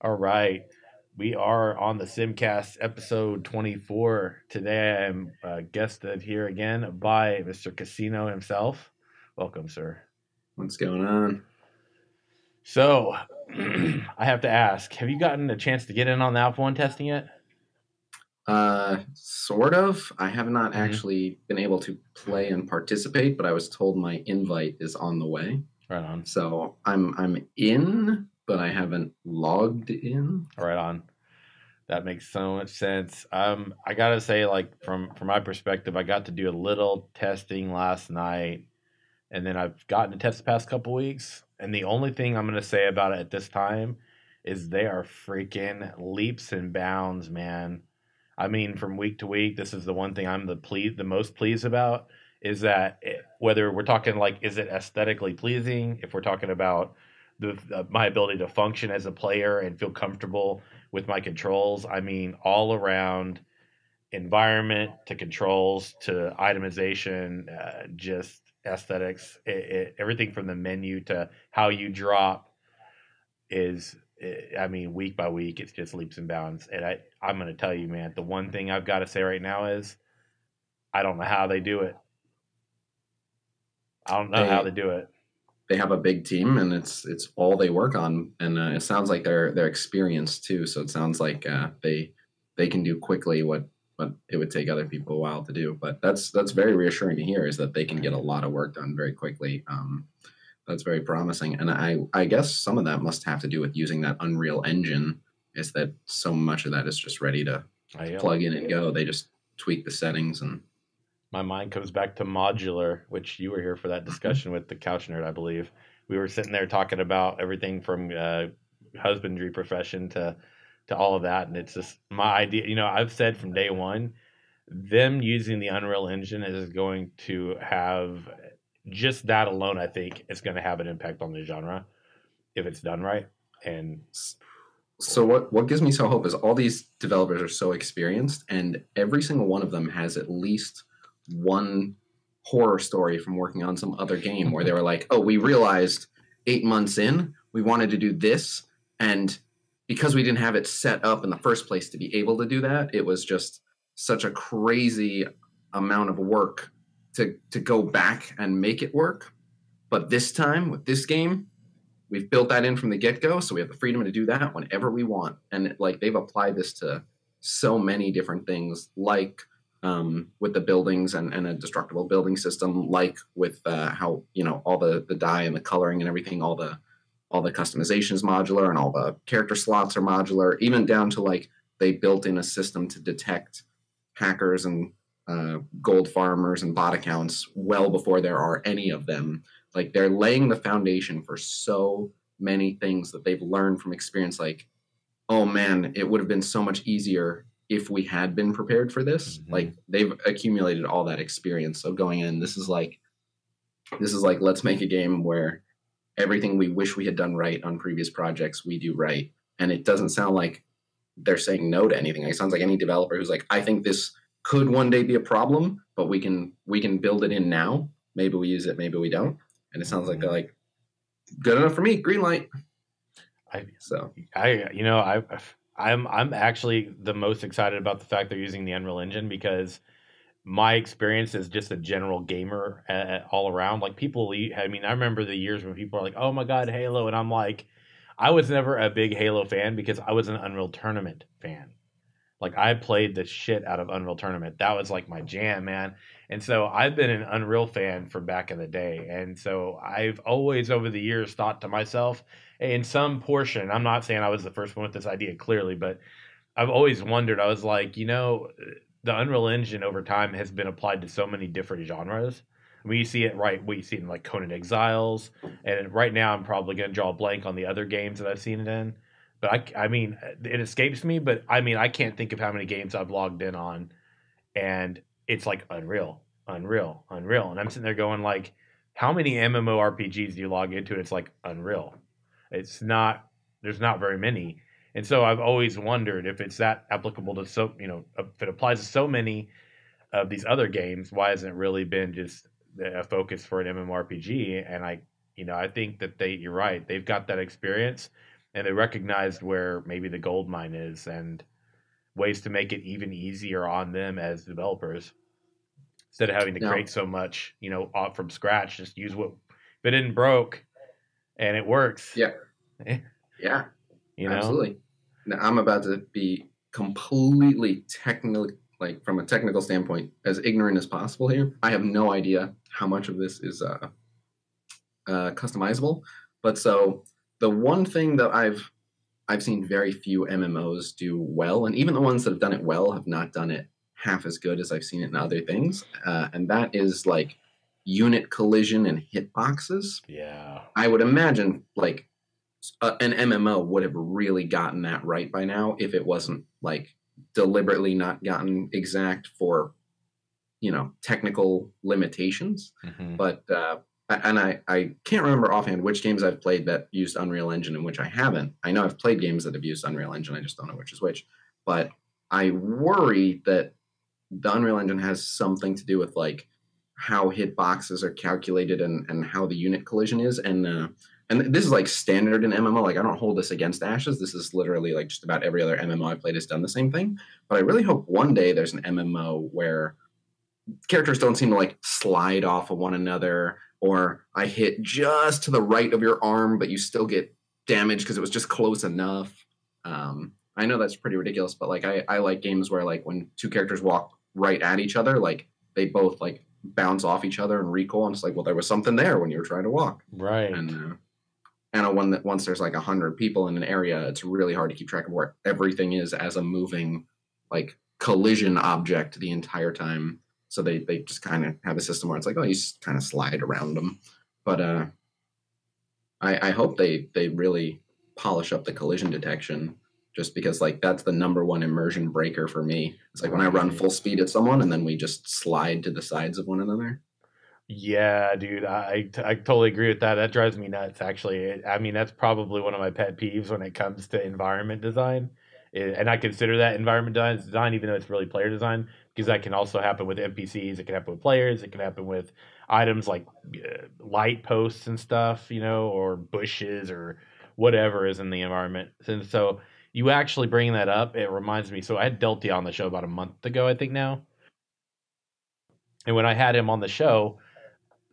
All right. We are on the SimCast episode 24. Today I am guested here again by Mr. Khasino himself. Welcome, sir. What's going on? So, I have to ask, have you gotten a chance to get in on the Alpha 1 testing yet? Sort of. I have not actually been able to play and participate, but I was told my invite is on the way. Right on. So, I'm in, but I haven't logged in. Right on. That makes so much sense. I gotta say, like, from my perspective, I got to do a little testing last night, and then I've gotten to test the past couple weeks. And the only thing I'm gonna say about it at this time is they are freaking leaps and bounds, man. I mean, from week to week, this is the one thing I'm the most pleased about, is that whether we're talking like, is it aesthetically pleasing? If we're talking about my ability to function as a player and feel comfortable with my controls. I mean, all around environment to controls to itemization, just aesthetics, everything from the menu to how you drop is, I mean, week by week, it's just leaps and bounds. And I'm going to tell you, man, the one thing I've got to say right now is I don't know how they do it. I don't know how they do it. They have a big team, and it's all they work on, and it sounds like they're experienced too. So it sounds like they can do quickly what it would take other people a while to do. But that's very reassuring to hear, is that they can get a lot of work done very quickly. That's very promising, and I guess some of that must have to do with using that Unreal Engine. Is that so much of that is just ready to plug in and go? They just tweak the settings and. My mind comes back to modular, which you were here for that discussion with the couch nerd, I believe. We were sitting there talking about everything from husbandry profession to all of that. And it's just my idea. You know, I've said from day one, them using the Unreal Engine is going to have just that alone. I think it's going to have an impact on the genre if it's done right. And so what gives me so hope is all these developers are so experienced, and every single one of them has at least one horror story from working on some other game where they were like, oh, we realized 8 months in, we wanted to do this. And because we didn't have it set up in the first place to be able to do that, it was just such a crazy amount of work to go back and make it work. But this time with this game, we've built that in from the get-go. So we have the freedom to do that whenever we want. And like, they've applied this to so many different things, like with the buildings and a destructible building system, like with how, you know, all the dye and the coloring and everything, all the customization is modular, and all the character slots are modular, even down to like they built in a system to detect hackers and gold farmers and bot accounts well before there are any of them. Like, they're laying the foundation for so many things that they've learned from experience. Like, oh man, it would have been so much easier if we had been prepared for this. Like, they've accumulated all that experience. So going in, this is like, let's make a game where everything we wish we had done right on previous projects, we do right. And it doesn't sound like they're saying no to anything. It sounds like any developer who's like, I think this could one day be a problem, but we can build it in now. Maybe we use it, maybe we don't. And it sounds like they're like, good enough for me, green light. I'm actually the most excited about the fact they're using the Unreal Engine, because my experience is just a general gamer all around. Like, people, I mean, I remember the years when people are like, oh my God, Halo. And I'm like, I was never a big Halo fan because I was an Unreal Tournament fan. Like, I played the shit out of Unreal Tournament. That was like my jam, man. And so I've been an Unreal fan from back in the day. And so I've always over the years thought to myself, in some portion, I'm not saying I was the first one with this idea clearly, but I've always wondered, I was like, you know, the Unreal Engine over time has been applied to so many different genres. I mean, you see it you see it in like Conan Exiles, and right now I'm probably going to draw a blank on the other games that I've seen it in. But I mean, it escapes me, but I mean, I can't think of how many games I've logged in on, and it's like Unreal. And I'm sitting there going like, how many MMORPGs do you log into? And it's like Unreal. There's not very many. And so I've always wondered if it's that applicable to so, you know, if it applies to so many of these other games, why hasn't it really been just a focus for an MMORPG? And I think that you're right. They've got that experience. and they recognized where maybe the gold mine is and ways to make it even easier on them as developers instead of having to create so much, you know, off from scratch. Just use what if it isn't broke and it works. Yeah. Yeah. You know? Absolutely. Now, I'm about to be completely technical, like from a technical standpoint, as ignorant as possible here. I have no idea how much of this is customizable, but so the one thing that I've seen very few MMOs do well, and even the ones that have done it well have not done it half as good as I've seen it in other things, and that is like unit collision and hitboxes. Yeah. I would imagine like an MMO would have really gotten that right by now if it wasn't like deliberately not gotten exact for, you know, technical limitations. Mm-hmm. But and I can't remember offhand which games I've played that used Unreal Engine and which I haven't. I know I've played games that have used Unreal Engine. I just don't know which is which. But I worry that the Unreal Engine has something to do with like how hitboxes are calculated and how the unit collision is. And this is like standard in MMO. Like I don't hold this against Ashes. This is literally like just about every other MMO I played has done the same thing. But I really hope one day there's an MMO where characters don't seem to like slide off of one another, or I hit just to the right of your arm, but you still get damage because it was just close enough. I know that's pretty ridiculous, but like I like games where like when two characters walk right at each other, like they both like bounce off each other and recoil, and it's like, well, there was something there when you were trying to walk. Right. And one that once there's like 100 people in an area, it's really hard to keep track of where everything is as a moving like collision object the entire time. So they just kind of have a system where it's like, oh, you just kind of slide around them. But I hope they really polish up the collision detection, just because like that's the #1 immersion breaker for me. It's like when I run full speed at someone and then we just slide to the sides of one another. Yeah, dude, I totally agree with that. That drives me nuts, actually. I mean, that's probably one of my pet peeves when it comes to environment design. And I consider that environment design, even though it's really player design, because that can also happen with NPCs. It can happen with players. It can happen with items like light posts and stuff, you know, or bushes or whatever is in the environment. And so you actually bring that up. It reminds me. So I had Delty on the show about a month ago, I think now. And when I had him on the show,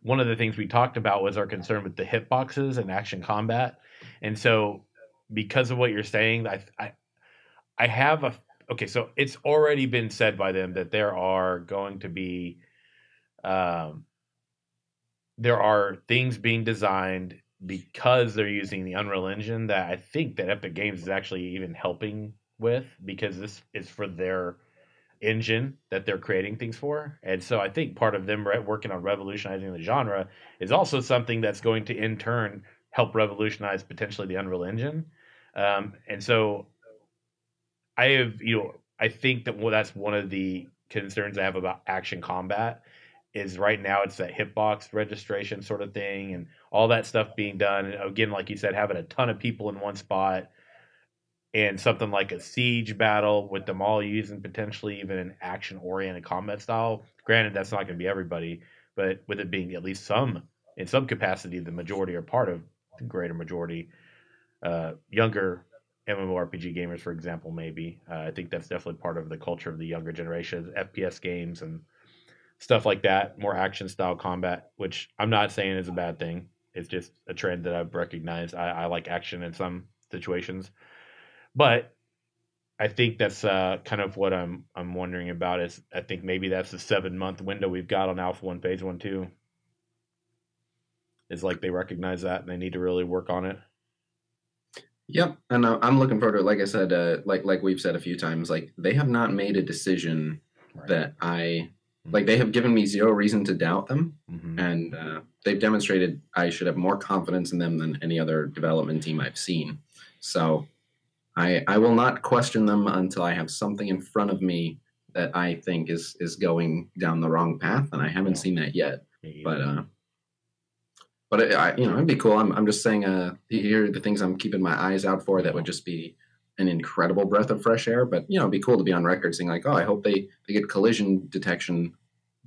one of the things we talked about was our concern with the hitboxes and action combat. And so because of what you're saying, I have a, okay, so it's already been said by them that there are going to be, there are things being designed because they're using the Unreal Engine that I think that Epic Games is actually even helping with, because this is for their engine that they're creating things for. And so I think part of them working on revolutionizing the genre is also something that's going to in turn help revolutionize potentially the Unreal Engine. And so I have, you know, I think that, well, that's one of the concerns I have about action combat is right now it's that hitbox registration sort of thing and all that stuff being done. And again, like you said, having a ton of people in one spot and something like a siege battle with them all using potentially even an action-oriented combat style. Granted, that's not going to be everybody, but with it being at least some, in some capacity, the majority or part of the greater majority, younger MMORPG gamers, for example, maybe. I think that's definitely part of the culture of the younger generation, FPS games and stuff like that, more action-style combat, which I'm not saying is a bad thing. It's just a trend that I've recognized. I like action in some situations. But I think that's kind of what I'm wondering about is I think maybe that's the 7-month window we've got on Alpha 1 Phase 1 too. It's like they recognize that and they need to really work on it. Yep, and I'm looking forward to it. Like I said, like we've said a few times, like they have not made a decision that I like. They have given me zero reason to doubt them, and they've demonstrated I should have more confidence in them than any other development team I've seen. So I will not question them until I have something in front of me that I think is going down the wrong path, and I haven't seen that yet. But you know, it'd be cool. I'm just saying, here are the things I'm keeping my eyes out for that would just be an incredible breath of fresh air. But you know, it'd be cool to be on record saying like, oh, I hope they get collision detection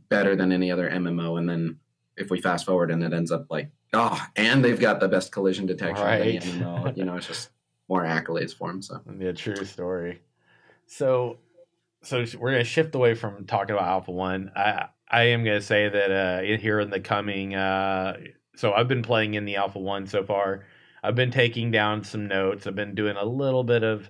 better than any other MMO. And then if we fast forward and it ends up like, oh, and they've got the best collision detection, right. MMO, you know, it's just. more accolades for him. So yeah, true story. So we're gonna shift away from talking about Alpha 1. I am gonna say that here in the coming. So I've been playing in the Alpha 1 so far. I've been taking down some notes. I've been doing a little bit of.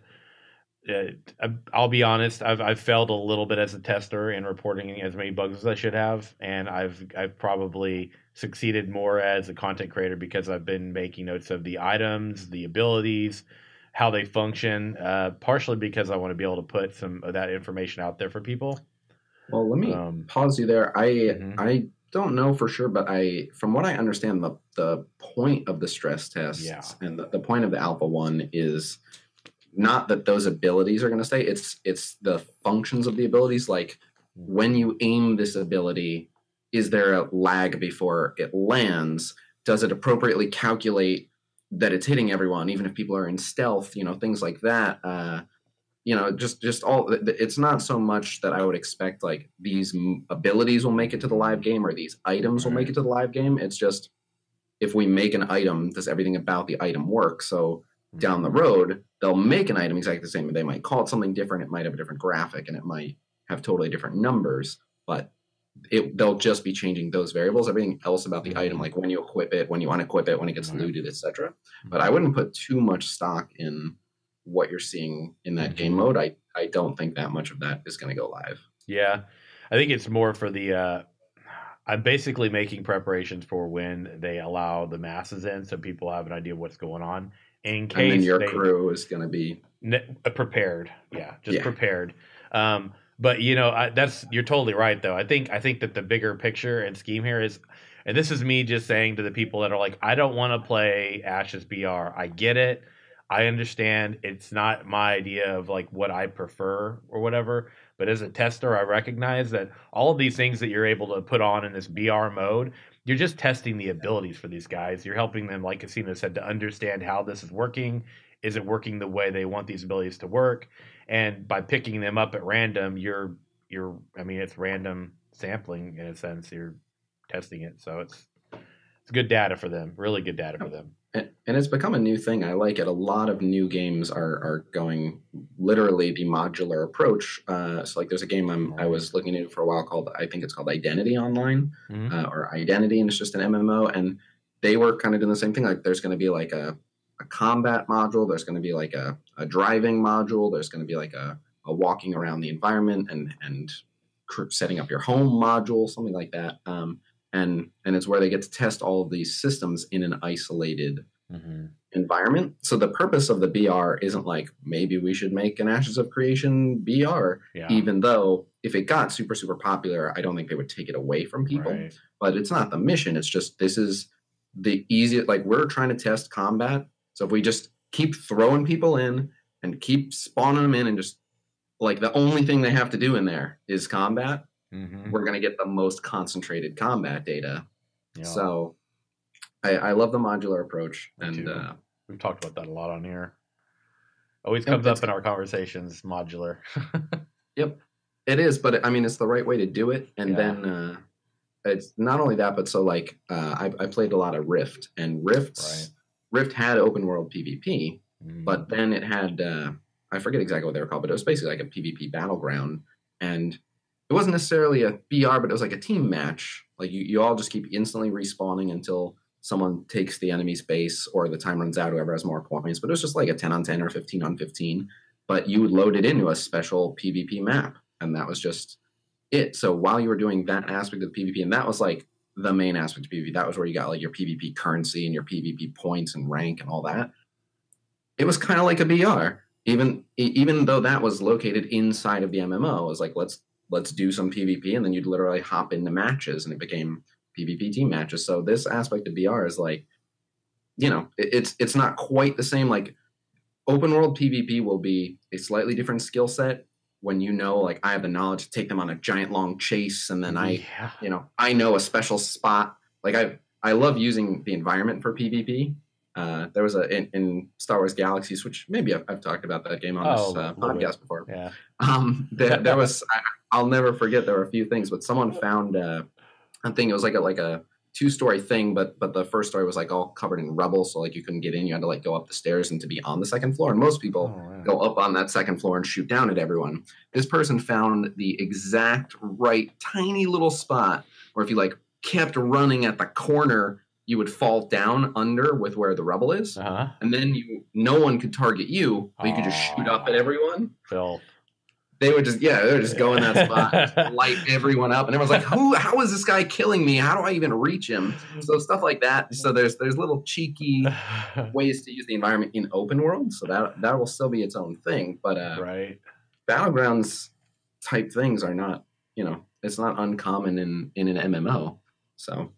I'll be honest. I've failed a little bit as a tester in reporting as many bugs as I should have, and I've probably succeeded more as a content creator because I've been making notes of the items, the abilities, how they function. Partially because I want to be able to put some of that information out there for people. Well, let me pause you there. I don't know for sure, but from what I understand, the point of the stress tests and the point of the Alpha 1 is. Not that those abilities are going to stay. It's the functions of the abilities. Like when you aim this ability, is there a lag before it lands? Does it appropriately calculate that it's hitting everyone, even if people are in stealth? You know, things like that. Just all. It's not so much that I would expect like these abilities will make it to the live game or these items will make it to the live game. It's just if we make an item, does everything about the item work? So. Down the road, they'll make an item exactly the same, but they might call it something different. It might have a different graphic, and it might have totally different numbers. But they'll just be changing those variables. Everything else about the item, like when you equip it, when you unequip it, when it gets looted, etc. But I wouldn't put too much stock in what you're seeing in that game mode. I don't think that much of that is going to go live. Yeah, I think it's more for the. I'm basically making preparations for when they allow the masses in, so people have an idea of what's going on. In case and then your crew is going to be prepared, prepared. But you know, you're totally right, though. I think that the bigger picture and scheme here is, and this is me just saying to the people that are like, I don't want to play Ashes BR. I get it, I understand. It's not my idea of like what I prefer or whatever. But as a tester, I recognize that all of these things that you're able to put on in this BR mode. You're just testing the abilities for these guys. You're helping them, like Khasino said, to understand how this is working. Is it working the way they want these abilities to work? And by picking them up at random, it's random sampling in a sense. You're testing it, so it's good data for them. Really good data for them. And it's become a new thing. I like it. A lot of new games are going literally the modular approach. So like there's a game I was looking into for a while called, I think it's called Identity Online or Identity. And it's just an MMO. And they were kind of doing the same thing. Like there's going to be like a combat module. There's going to be like a driving module. There's going to be like a walking around the environment and setting up your home module, something like that. And it's where they get to test all of these systems in an isolated environment. So the purpose of the BR isn't like, maybe we should make an Ashes of Creation BR, even though if it got super, super popular, I don't think they would take it away from people. Right. But it's not the mission. It's just this is the easiest. Like we're trying to test combat. So if we just keep throwing people in and keep spawning them in and just like the only thing they have to do in there is combat. We're going to get the most concentrated combat data. Yeah. So I love the modular approach. We've talked about that a lot on here. Always comes up in our conversations, modular. Yep, it is. But I mean, it's the right way to do it. And then it's not only that, but so like I played a lot of Rift. And Rift had open world PvP, but then it had, I forget exactly what they were called, but it was basically like a PvP battleground. And it wasn't necessarily a BR, but it was like a team match. Like you all just keep instantly respawning until someone takes the enemy's base or the time runs out, whoever has more points. But it was just like a 10 on 10 or 15 on 15. But you would load it into a special PvP map. And that was just it. So while you were doing that aspect of the PvP, and that was like the main aspect of PvP, that was where you got like your PvP currency and your PvP points and rank and all that. It was kind of like a BR, even though that was located inside of the MMO. It was like, let's do some PvP, and then you'd literally hop into matches, and it became PvP team matches. So this aspect of BR is like, you know, it's not quite the same. Like open world PvP will be a slightly different skill set when you know, like I have the knowledge to take them on a giant long chase, and then I know a special spot. Like I love using the environment for PvP. There was in Star Wars Galaxies, which maybe I've talked about that game on this podcast before. Yeah. There was. I'll never forget. There were a few things, but someone found a thing. It was like a two-story thing, but the first story was like all covered in rubble, so like you couldn't get in. You had to like go up the stairs and to be on the second floor. And most people go up on that second floor and shoot down at everyone. This person found the exact right tiny little spot where if you like kept running at the corner, you would fall down under with where the rubble is, and then no one could target you, but you could just shoot up at everyone. They would just, they would just go in that spot, light everyone up, and everyone's like, "Who? How is this guy killing me? How do I even reach him?" So stuff like that. So there's little cheeky ways to use the environment in open world. So that will still be its own thing, but battlegrounds type things are not, you know, it's not uncommon in an MMO. So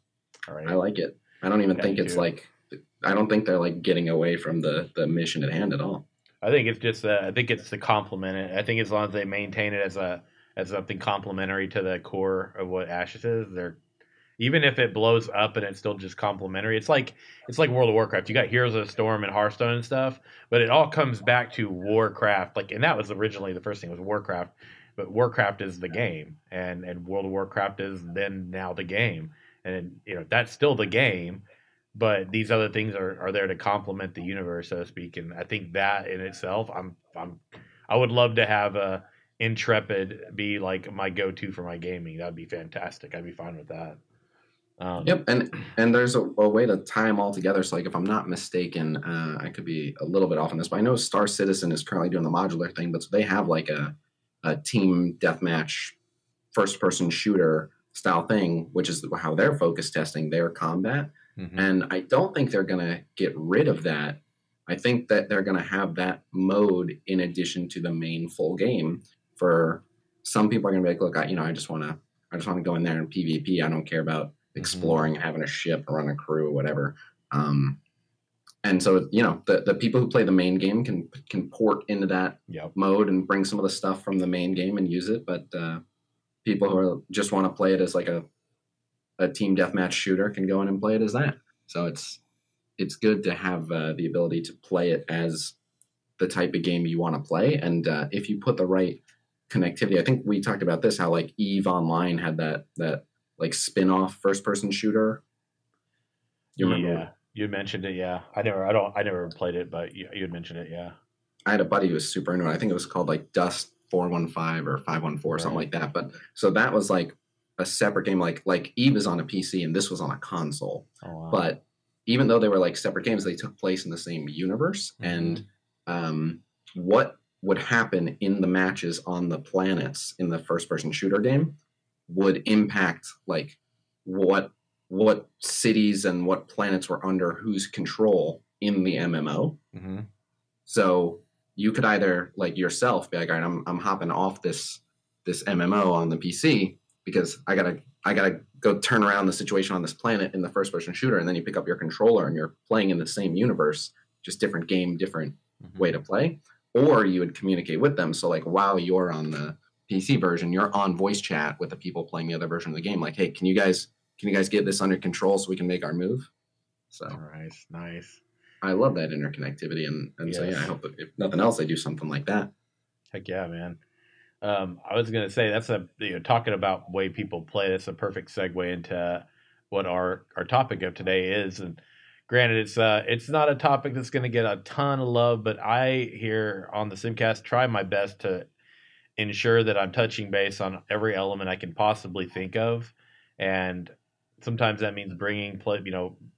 I like it. I don't even think it's like, I don't think they're like getting away from the mission at hand at all. I think it's just I think it's to complement it. I think as long as they maintain it as a as something complementary to the core of what Ashes is, they're, even if it blows up and it's still just complementary. It's like World of Warcraft. You got Heroes of the Storm and Hearthstone and stuff, but it all comes back to Warcraft. Like, and that was originally the first thing was Warcraft, but Warcraft is the game, and World of Warcraft is then now the game, and you know that's still the game. But these other things are there to complement the universe, so to speak, and I think that in itself, I would love to have a Intrepid be like my go-to for my gaming. That'd be fantastic. I'd be fine with that. Yep, and there's a way to tie them all together. So like, if I'm not mistaken, I could be a little bit off on this, but I know Star Citizen is currently doing the modular thing, but so they have like a team deathmatch, first-person shooter style thing, which is how they're focus testing their combat. And I don't think they're going to get rid of that. I think that they're going to have that mode in addition to the main full game. For some people are going to be like, look, I just want to go in there and PvP. I don't care about exploring, having a ship, run a crew, whatever. And so, you know, the people who play the main game can port into that mode and bring some of the stuff from the main game and use it. But people who are, just want to play it as like a team deathmatch shooter can go in and play it as that. So it's good to have the ability to play it as the type of game you want to play. And if you put the right connectivity, I think we talked about this, how like Eve Online had that like spin-off first-person shooter. You remember? Yeah, you mentioned it. Yeah, I never played it, but you had mentioned it. Yeah, I had a buddy who was super into it. I think it was called like Dust 415 or 514 or something like that. But so that was like a separate game, like Eve is on a PC and this was on a console. But even though they were like separate games, they took place in the same universe. And what would happen in the matches on the planets in the first-person shooter game would impact like what cities and what planets were under whose control in the MMO. So you could either like yourself be like, all right, I'm hopping off this MMO on the PC, because I gotta go turn around the situation on this planet in the first-person shooter, and then you pick up your controller and you're playing in the same universe, just different game, different way to play. Or you would communicate with them. So like while you're on the PC version, you're on voice chat with the people playing the other version of the game. Like, hey, can you guys get this under control so we can make our move? So nice. I love that interconnectivity, and so yeah, I hope if nothing else they do something like that. Heck yeah, man. I was gonna say that's talking about way people play. That's a perfect segue into what our topic of today is. And granted, it's not a topic that's gonna get a ton of love, but I here on the Simcast try my best to ensure that I'm touching base on every element I can possibly think of, and sometimes that means bringing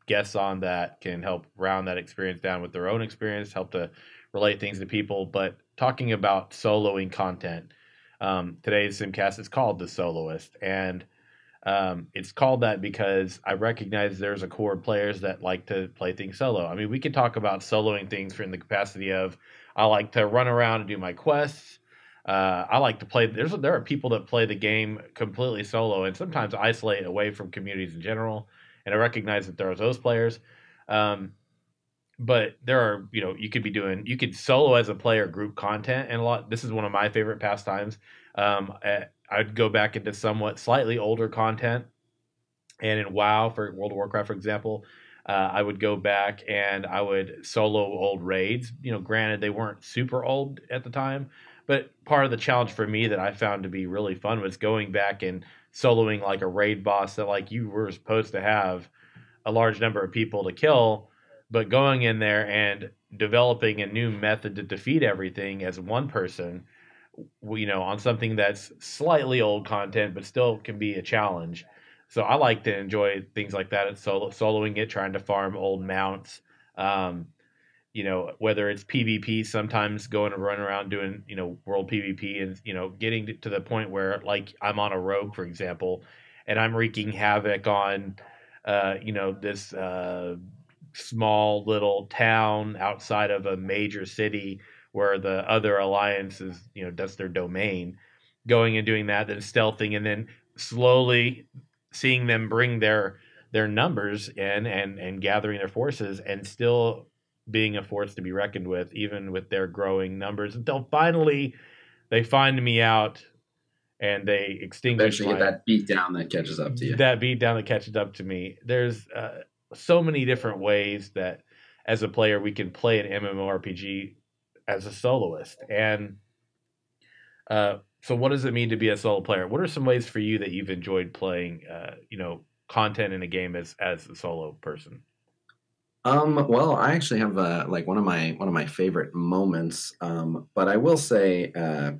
guests on that can help round that experience down with their own experience, help to relate things to people. But talking about soloing content. Today's Simcast is called The Soloist, and it's called that because I recognize there's a core of players that like to play things solo. I mean, we could talk about soloing things in the capacity of I like to run around and do my quests. I like to play. There are people that play the game completely solo and sometimes isolate away from communities in general, and I recognize that there are those players. But there are, you could solo as a player group content, and a lot. This is one of my favorite pastimes. I'd go back into somewhat slightly older content, and in WoW, for World of Warcraft, for example, I would go back and I would solo old raids. You know, granted, they weren't super old at the time, but part of the challenge for me that I found to be really fun was going back and soloing like a raid boss that like you were supposed to have a large number of people to kill, but going in there and developing a new method to defeat everything as one person, you know, on something that's slightly old content, but still can be a challenge. So I like to enjoy things like that. It's soloing it, trying to farm old mounts, you know, whether it's PvP, sometimes going and run around doing, you know, world PvP and, you know, getting to the point where like I'm on a rogue, for example, and I'm wreaking havoc on, you know, this small little town outside of a major city where the other alliance is, you know, that's their domain, going and doing that, then stealthing, and then slowly seeing them bring their numbers in and gathering their forces and still being a force to be reckoned with, even with their growing numbers, until finally they find me out and they extinguish my... That beat down that catches up to you. That beat down that catches up to me. There's so many different ways that as a player we can play an MMORPG as a soloist. And so what does it mean to be a solo player? What are some ways for you that you've enjoyed playing, you know, content in a game as a solo person? Well, I actually have like one of my favorite moments. But I will say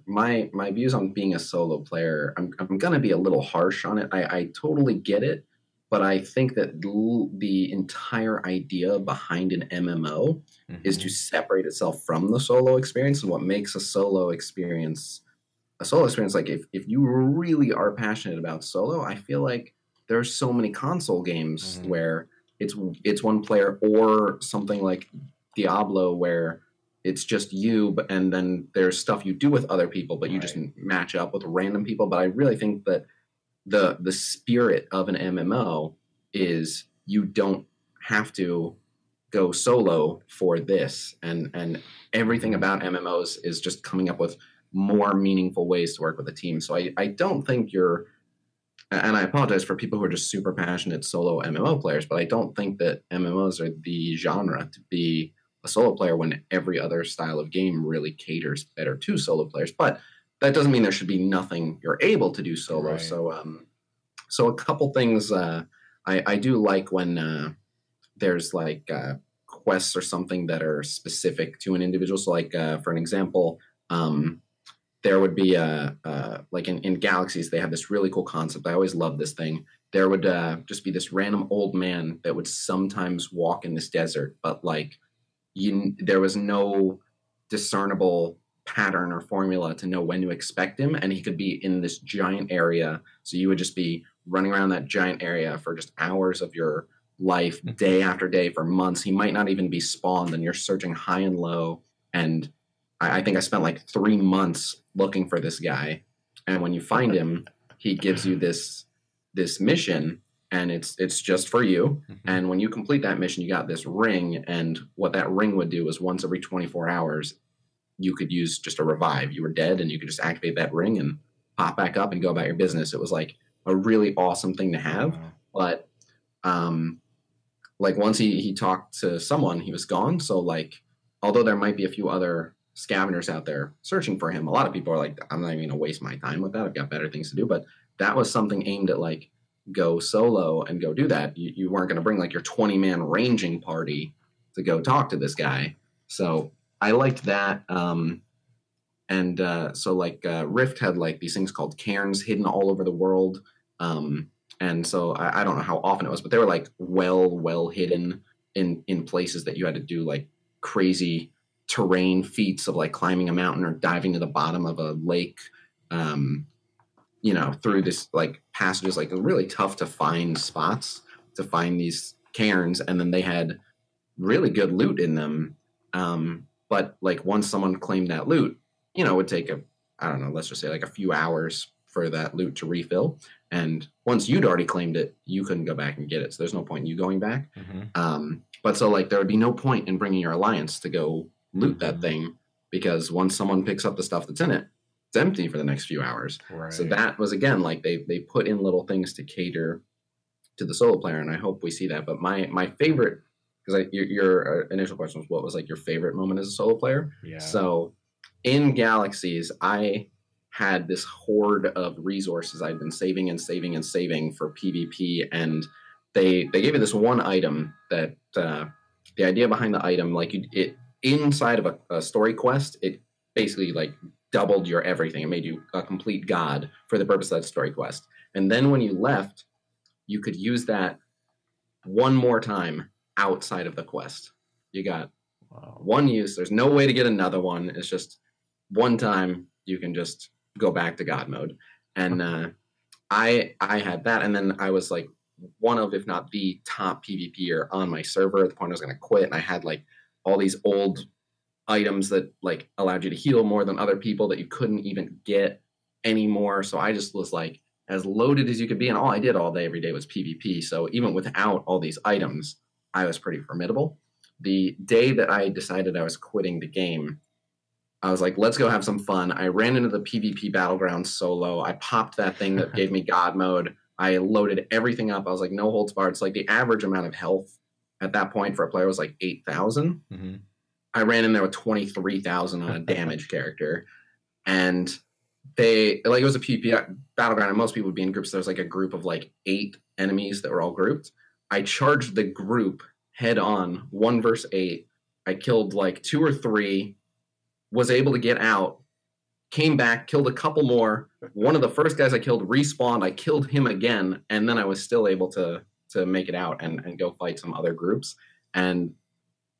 my views on being a solo player, I'm gonna be a little harsh on it. I totally get it, but I think that the entire idea behind an MMO mm-hmm. is to separate itself from the solo experience, and what makes a solo experience, like if you really are passionate about solo, I feel like there are so many console games mm-hmm. where it's one player, or something like Diablo where it's just you, but and then there's stuff you do with other people, but you just match up with random people. But I really think that the spirit of an MMO is you don't have to go solo for this, and everything about MMOs is just coming up with more meaningful ways to work with a team. So I don't think you're, and I apologize for people who are just super passionate solo MMO players, but I don't think that MMOs are the genre to be a solo player when every other style of game really caters better to solo players. But that doesn't mean there should be nothing you're able to do solo. Right. So so a couple things I do like when there's like quests or something that are specific to an individual. So like for an example, there would be like in Galaxies, they have this really cool concept. I always love this thing. There would just be this random old man that would sometimes walk in this desert, but like there was no discernible pattern or formula to know when to expect him, and he could be in this giant area. So you would just be running around that giant area for just hours of your life, day after day, for months. He might not even be spawned, and you're searching high and low, and I think I spent like 3 months looking for this guy, and when you find him, he gives you this mission, and it's just for you. And when you complete that mission, you got this ring, and what that ring would do is once every 24 hours, you could use just a revive. You were dead, and you could just activate that ring and pop back up and go about your business. It was like a really awesome thing to have, but like once he talked to someone, he was gone. So like, although there might be a few other scavengers out there searching for him, a lot of people are like, I'm not even gonna waste my time with that, I've got better things to do. But that was something aimed at like, go solo and go do that. You weren't gonna bring like your 20-man ranging party to go talk to this guy. So I liked that. And so like Rift had like these things called cairns hidden all over the world, and so I don't know how often it was, but they were like well hidden in places that you had to do like crazy terrain feats of like climbing a mountain or diving to the bottom of a lake, you know, through this like passages, like really tough to find spots to find these cairns. And then they had really good loot in them. But like once someone claimed that loot, you know, it would take I don't know, let's just say like a few hours for that loot to refill. And once you'd already claimed it, you couldn't go back and get it. So there's no point in you going back. Mm-hmm. But so like, there would be no point in bringing your alliance to go loot that thing, because once someone picks up the stuff that's in it, it's empty for the next few hours. Right. So that was, again, like they put in little things to cater to the solo player, and I hope we see that. But my favorite, because your initial question was what was like your favorite moment as a solo player. Yeah. So in Galaxies, I had this hoard of resources I'd been saving for PvP, and they gave you this one item that the idea behind the item, like it inside of a story quest, it basically like doubled your everything. It made you a complete god for the purpose of that story quest. And then when you left, you could use that one more time outside of the quest. You got one use. There's no way to get another one. It's just one time you can just go back to god mode. And I had that, and then I was like one of, if not the top PvPer on my server at the point I was going to quit. And I had like all these old items that like allowed you to heal more than other people that you couldn't even get anymore. So I just was like as loaded as you could be. And all I did all day, every day was PvP. So even without all these items, I was pretty formidable. The day that I decided I was quitting the game, I was like, let's go have some fun. I ran into the PvP battleground solo. I popped that thing that gave me god mode. I loaded everything up. I was like, no holds barred. It's like the average amount of health at that point for a player was like 8,000. Mm-hmm. I ran in there with 23,000 on a damage character. And they, like, it was a PvP battleground, and most people would be in groups. There was like a group of like 8 enemies that were all grouped. I charged the group head on, 1 versus 8. I killed like 2 or 3, was able to get out, came back, killed a couple more. One of the first guys I killed respawned. I killed him again, and then I was still able to make it out and go fight some other groups. And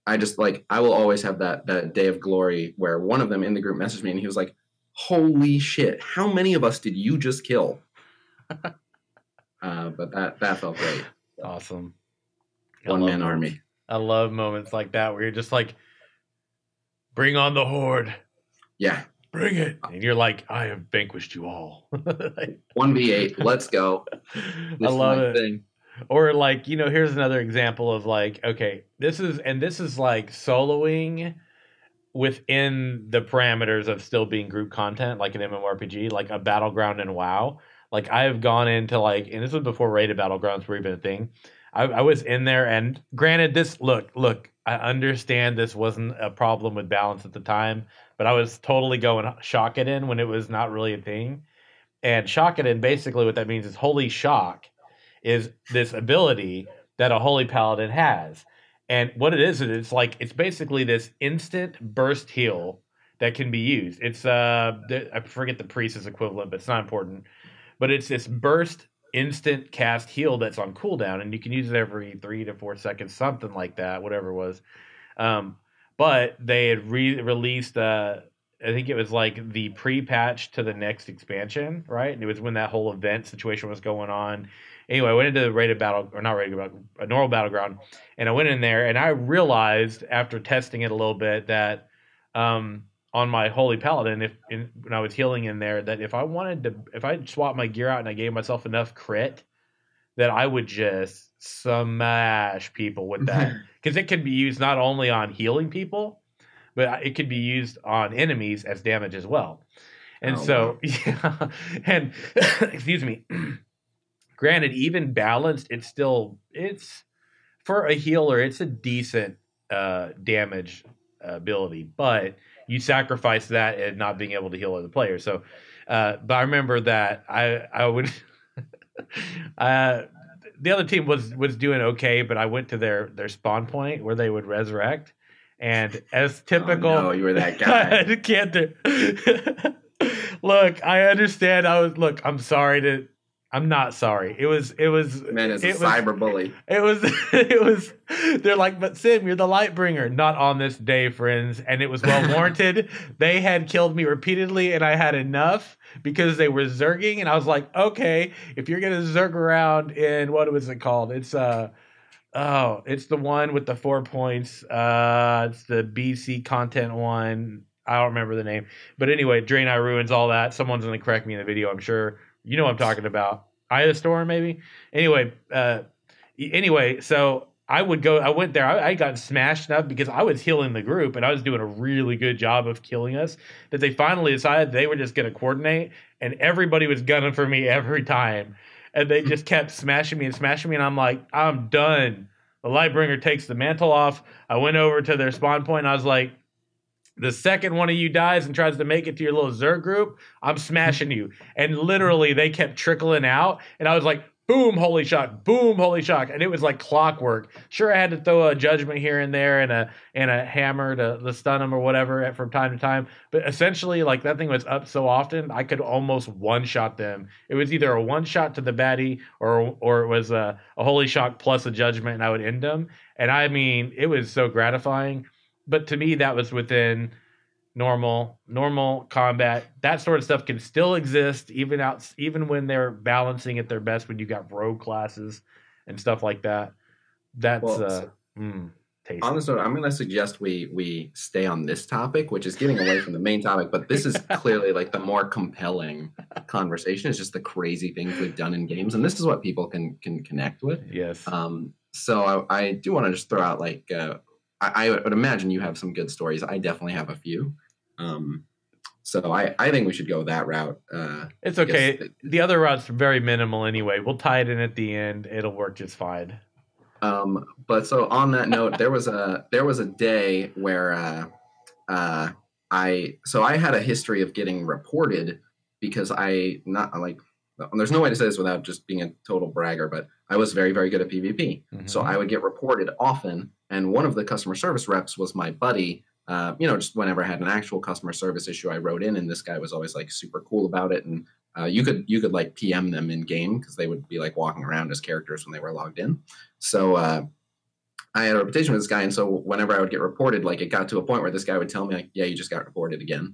I just, like, I will always have that day of glory where one of them in the group messaged me, and he was like, holy shit, how many of us did you just kill? But that felt great. Awesome. One-man army. I love moments like that where you're just like, bring on the horde. Yeah. Bring it. And you're like, I have vanquished you all. 1v8. Let's go. I love it. Thing. Or like, you know, here's another example of like, okay, this is like soloing within the parameters of still being group content, like an MMRPG, like a battleground in WoW. Like I have gone into like, and this was before raided battlegrounds were even a thing. I was in there, and granted, this look, I understand this wasn't a problem with balance at the time, but I was totally going Shockadin when it was not really a thing. And Shockadin, basically what that means is Holy Shock is this ability that a Holy Paladin has. And what it is it's like, it's basically this instant burst heal that can be used. It's, I forget the priest's equivalent, but it's not important. But it's this burst instant cast heal that's on cooldown, and you can use it every 3 to 4 seconds, something like that, whatever it was. But they had released, I think it was like the pre-patch to the next expansion, right? And it was when that whole event situation was going on. Anyway, I went into a normal battleground, and I went in there, and I realized after testing it a little bit that on my Holy Paladin, when I was healing in there, that if I swapped my gear out and I gave myself enough crit, that I would just smash people with that. Because it could be used not only on healing people, but it could be used on enemies as damage as well. And excuse me. Granted, even balanced, it's for a healer, it's a decent damage ability, but you sacrifice that and not being able to heal other players. So, but I remember that I would, the other team was doing okay, but I went to their spawn point where they would resurrect, and as typical, oh no, you were that guy. I can't do. Look, I understand. I'm sorry to. I'm not sorry. It was. Man, it's a cyberbully. It was. They're like, but Sim, you're the light bringer. Not on this day, friends. And it was well warranted. They had killed me repeatedly, and I had enough because they were zerging. And I was like, okay, if you're gonna zerg around in what was it called? It's it's the one with the 4 points. It's the BC content one. I don't remember the name. But anyway, Draenei ruins all that. Someone's gonna correct me in the video, I'm sure. You know what I'm talking about. Eye of the Storm, maybe? Anyway, so I went there. I got smashed up because I was healing the group, and I was doing a really good job of killing us, that they finally decided they were just going to coordinate, and everybody was gunning for me every time. And they just kept smashing me, and I'm like, I'm done. The Lightbringer takes the mantle off. I went over to their spawn point, and I was like, the second one of you dies and tries to make it to your little Zerg group, I'm smashing you. And literally, they kept trickling out, and I was like, boom, holy shock, boom, holy shock. And it was like clockwork. Sure, I had to throw a judgment here and there and a hammer to stun them or whatever from time to time. But essentially, like, that thing was up so often, I could almost one-shot them. It was either a one-shot to the baddie or it was a holy shock plus a judgment, and I would end them. And, I mean, it was so gratifying. But to me, that was within normal combat. That sort of stuff can still exist even when they're balancing at their best, when you got rogue classes and stuff like that. That's tasty. On this note, I'm gonna suggest we stay on this topic, which is getting away from the main topic, but this is clearly like the more compelling conversation. It's just the crazy things we've done in games, and this is what people can connect with. Yes. So I do want to just throw out, like, I would imagine you have some good stories. I definitely have a few. So I think we should go that route. It's okay. The other route's very minimal anyway. We'll tie it in at the end. It'll work just fine. But so on that note, there was a day where I had a history of getting reported because there's no way to say this without just being a total bragger, but I was very, very good at PvP. Mm-hmm. So I would get reported often. And one of the customer service reps was my buddy. Just whenever I had an actual customer service issue, I wrote in, and this guy was always like super cool about it. And you could like PM them in game because they would be like walking around as characters when they were logged in. So I had a reputation with this guy, and so whenever I would get reported, like, it got to a point where this guy would tell me, like, "Yeah, you just got reported again."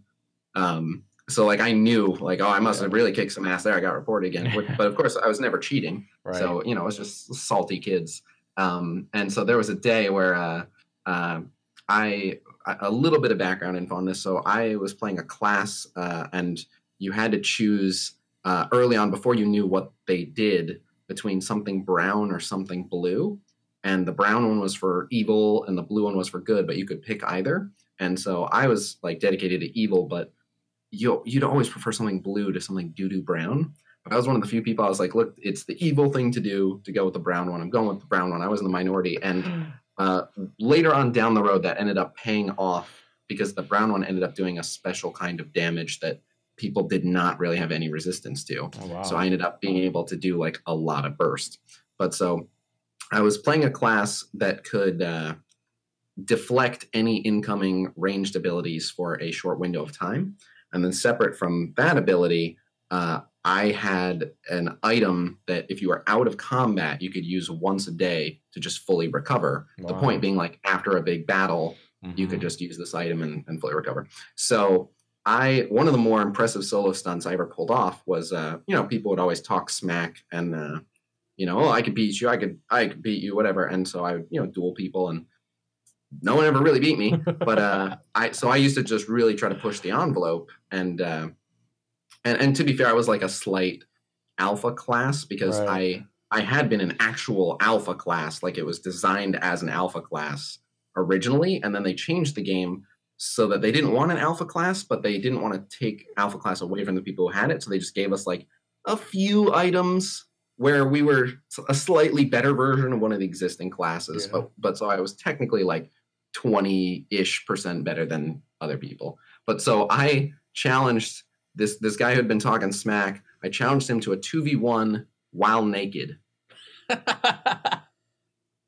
So like I knew, like, oh, I must have really kicked some ass there. I got reported again, but of course I was never cheating. Right. So it was just salty kids. And so there was a day where a little bit of background info on this. So I was playing a class, and you had to choose early on, before you knew what they did, between something brown or something blue. And the brown one was for evil and the blue one was for good, but you could pick either. And so I was like dedicated to evil, but you'd always prefer something blue to something doo-doo brown. I was one of the few people, I was like, look, it's the evil thing to do to go with the brown one. I'm going with the brown one. I was in the minority. And later on down the road, that ended up paying off because the brown one ended up doing a special kind of damage that people did not really have any resistance to. Oh, wow. So I ended up being able to do like a lot of burst. But so I was playing a class that could deflect any incoming ranged abilities for a short window of time. And then separate from that ability, I had an item that if you were out of combat, you could use once a day to just fully recover. Wow. The point being, like, after a big battle, mm-hmm. you could just use this item and fully recover. So one of the more impressive solo stunts I ever pulled off was, people would always talk smack and, oh, I could beat you, I could beat you, whatever. And so I would, duel people, and no one ever really beat me. But I used to just really try to push the envelope and to be fair, I was like a slight alpha class because right. I had been an actual alpha class. Like, it was designed as an alpha class originally, and then they changed the game so that they didn't want an alpha class, but they didn't want to take alpha class away from the people who had it. So they just gave us like a few items where we were a slightly better version of one of the existing classes. Yeah. But so I was technically like 20-ish% better than other people. But so I challenged... This guy who had been talking smack, I challenged him to a 2v1 while naked. So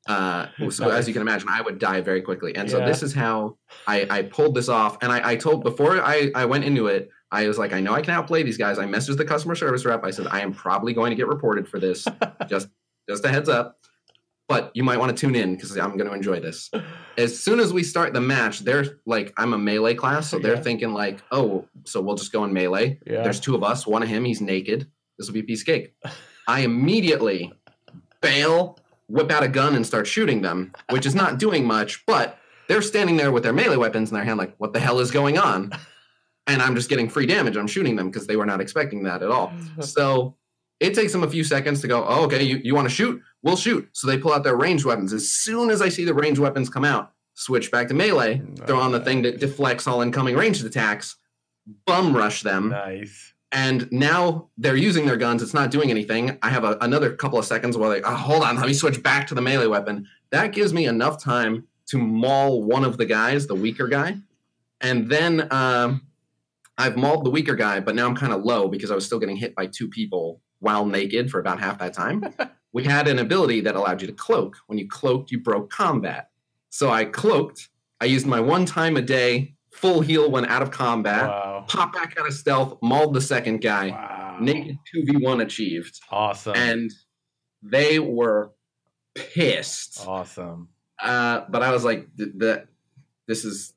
as you can imagine, I would die very quickly. And so this is how I pulled this off. And I told, before I went into it, I was like, I know I can outplay these guys. I messaged the customer service rep. I said, I am probably going to get reported for this. Just a heads up. But you might want to tune in because I'm going to enjoy this. As soon as we start the match, they're like, I'm a melee class. So they're thinking like, oh, so we'll just go in melee. Yeah. There's two of us, one of him, he's naked. This will be a piece of cake. I immediately bail, whip out a gun and start shooting them, which is not doing much. But they're standing there with their melee weapons in their hand like, what the hell is going on? And I'm just getting free damage. I'm shooting them because they were not expecting that at all. So it takes them a few seconds to go, oh, okay, you want to shoot? We'll shoot. So they pull out their ranged weapons. As soon as I see the ranged weapons come out, switch back to melee, throw on the thing that deflects all incoming ranged attacks, bum rush them. Nice. And now they're using their guns. It's not doing anything. I have another couple of seconds while they, hold on, let me switch back to the melee weapon. That gives me enough time to maul one of the guys, the weaker guy. And then I've mauled the weaker guy, but now I'm kind of low because I was still getting hit by two people while naked for about half that time. We had an ability that allowed you to cloak. When you cloaked, you broke combat. So I cloaked. I used my one time a day, full heal when out of combat, wow. Popped back out of stealth, mauled the second guy, wow. Naked 2v1 achieved. Awesome. And they were pissed. Awesome. But I was like, this is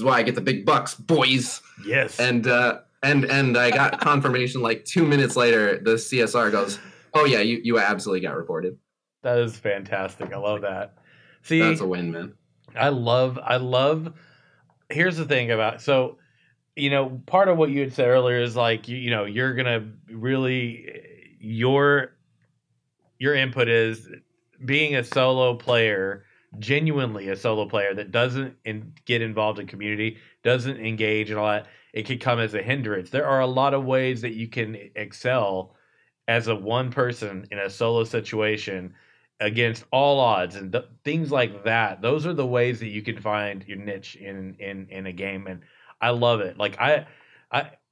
why I get the big bucks, boys. Yes. And I got confirmation like 2 minutes later, the CSR goes, oh yeah, you absolutely got reported. That is fantastic. I love that. See, that's a win, man. I love here's the thing about, so, you know, part of what you had said earlier is like, you know, you're going to really, your input is being a solo player, genuinely a solo player that doesn't get involved in community, doesn't engage in all that. It could come as a hindrance. There are a lot of ways that you can excel as a one person in a solo situation against all odds and things like that. Those are the ways that you can find your niche in a game. And I love it. Like I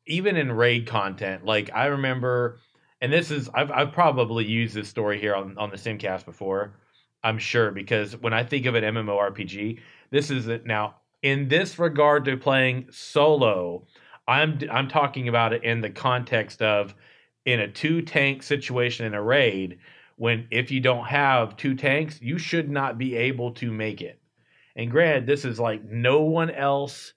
even in raid content, like I remember, and this is, I've probably used this story here on the SimCast before, I'm sure, because when I think of an MMORPG, this is it. Now in this regard to playing solo, I'm talking about it in the context of in a two tank situation in a raid, when if you don't have two tanks, you should not be able to make it. And granted, this is like no one else.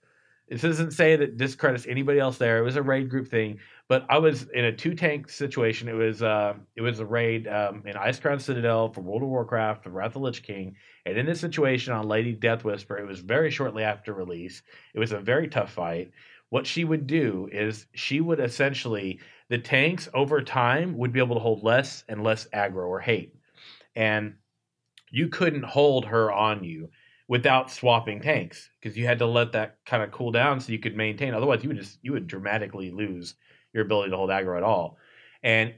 This doesn't say that discredits anybody else there. It was a raid group thing. But I was in a two-tank situation. It was a raid in Ice Crown Citadel for World of Warcraft, for Wrath of the Lich King. And in this situation on Lady Death Whisper, it was very shortly after release. It was a very tough fight. What she would do is she would essentially, the tanks over time would be able to hold less and less aggro or hate. And you couldn't hold her on you without swapping tanks because you had to let that kind of cool down so you could maintain. Otherwise, you would dramatically lose your ability to hold aggro at all. And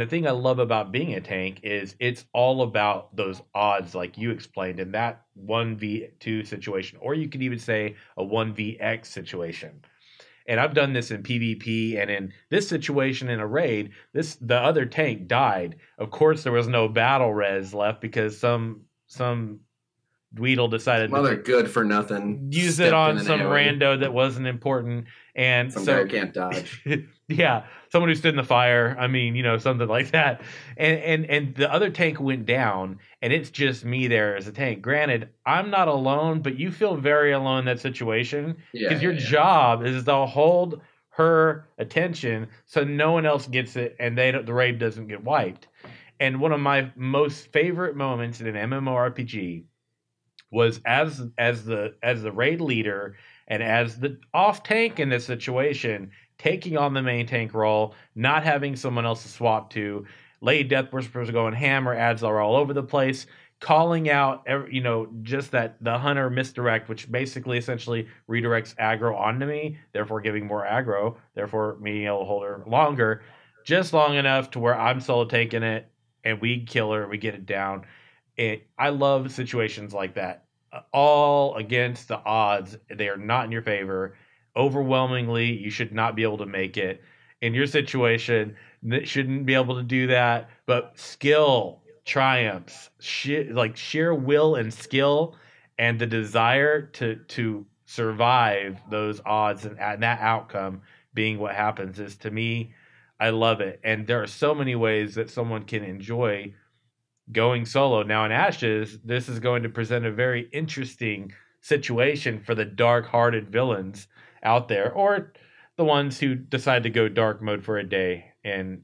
the thing I love about being a tank is it's all about those odds like you explained in that 1v2 situation, or you could even say a 1vx situation. And I've done this in PvP, and in this situation in a raid, the other tank died. Of course, there was no battle res left because some Dweedle decided to good for nothing use it on some rando that wasn't important, and some guy can't dodge. Yeah, someone who stood in the fire. I mean, you know, something like that. And the other tank went down, and it's just me there as a tank. Granted, I'm not alone, but you feel very alone in that situation because your job is to hold her attention so no one else gets it, and the raid doesn't get wiped. And one of my most favorite moments in an MMORPG was as the raid leader and as the off tank in this situation, taking on the main tank role, not having someone else to swap to. Lady Death Whispers going hammer, ads are all over the place, calling out just that the hunter misdirect, which basically essentially redirects aggro onto me, therefore giving more aggro, therefore me able to hold her longer, just long enough to where I'm solo taking it and we kill her, we get it down. I love situations like that. All against the odds. They are not in your favor. Overwhelmingly, you should not be able to make it. In your situation, it shouldn't be able to do that. But skill triumphs. Sheer will and skill and the desire to survive those odds and that outcome being what happens is, to me, I love it. And there are so many ways that someone can enjoy going solo. Now in Ashes, this is going to present a very interesting situation for the dark-hearted villains out there, or the ones who decide to go dark mode for a day and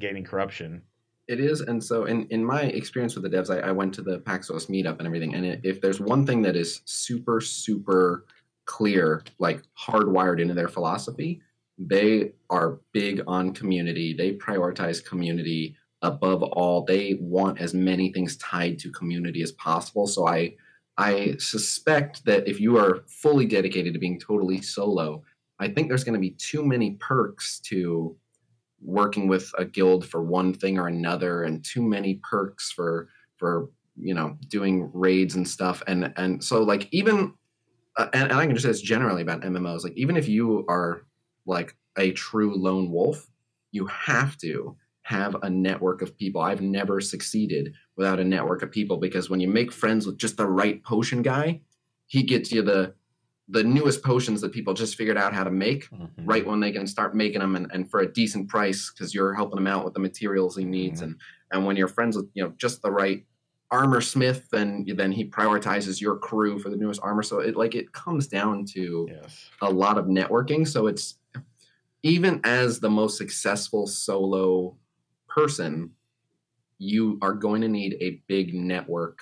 gaining corruption. It is, and so in my experience with the devs, I went to the Paxos meetup and everything, and if there's one thing that is super, super clear, like hardwired into their philosophy, they are big on community. They prioritize community above all. They want as many things tied to community as possible. So I suspect that if you are fully dedicated to being totally solo, I think there's going to be too many perks to working with a guild for one thing or another, and too many perks for you know, doing raids and stuff. And so like even, and I can just say this generally about MMOs, like even if you are like a true lone wolf, you have to have a network of people. I've never succeeded without a network of people, because when you make friends with just the right potion guy, he gets you the newest potions that people just figured out how to make right when they can start making them, and for a decent price, because you're helping him out with the materials he needs. And when you're friends with, you know, just the right armor smith, then he prioritizes your crew for the newest armor. So it like it comes down to a lot of networking. So it's, even as the most successful solo person, you are going to need a big network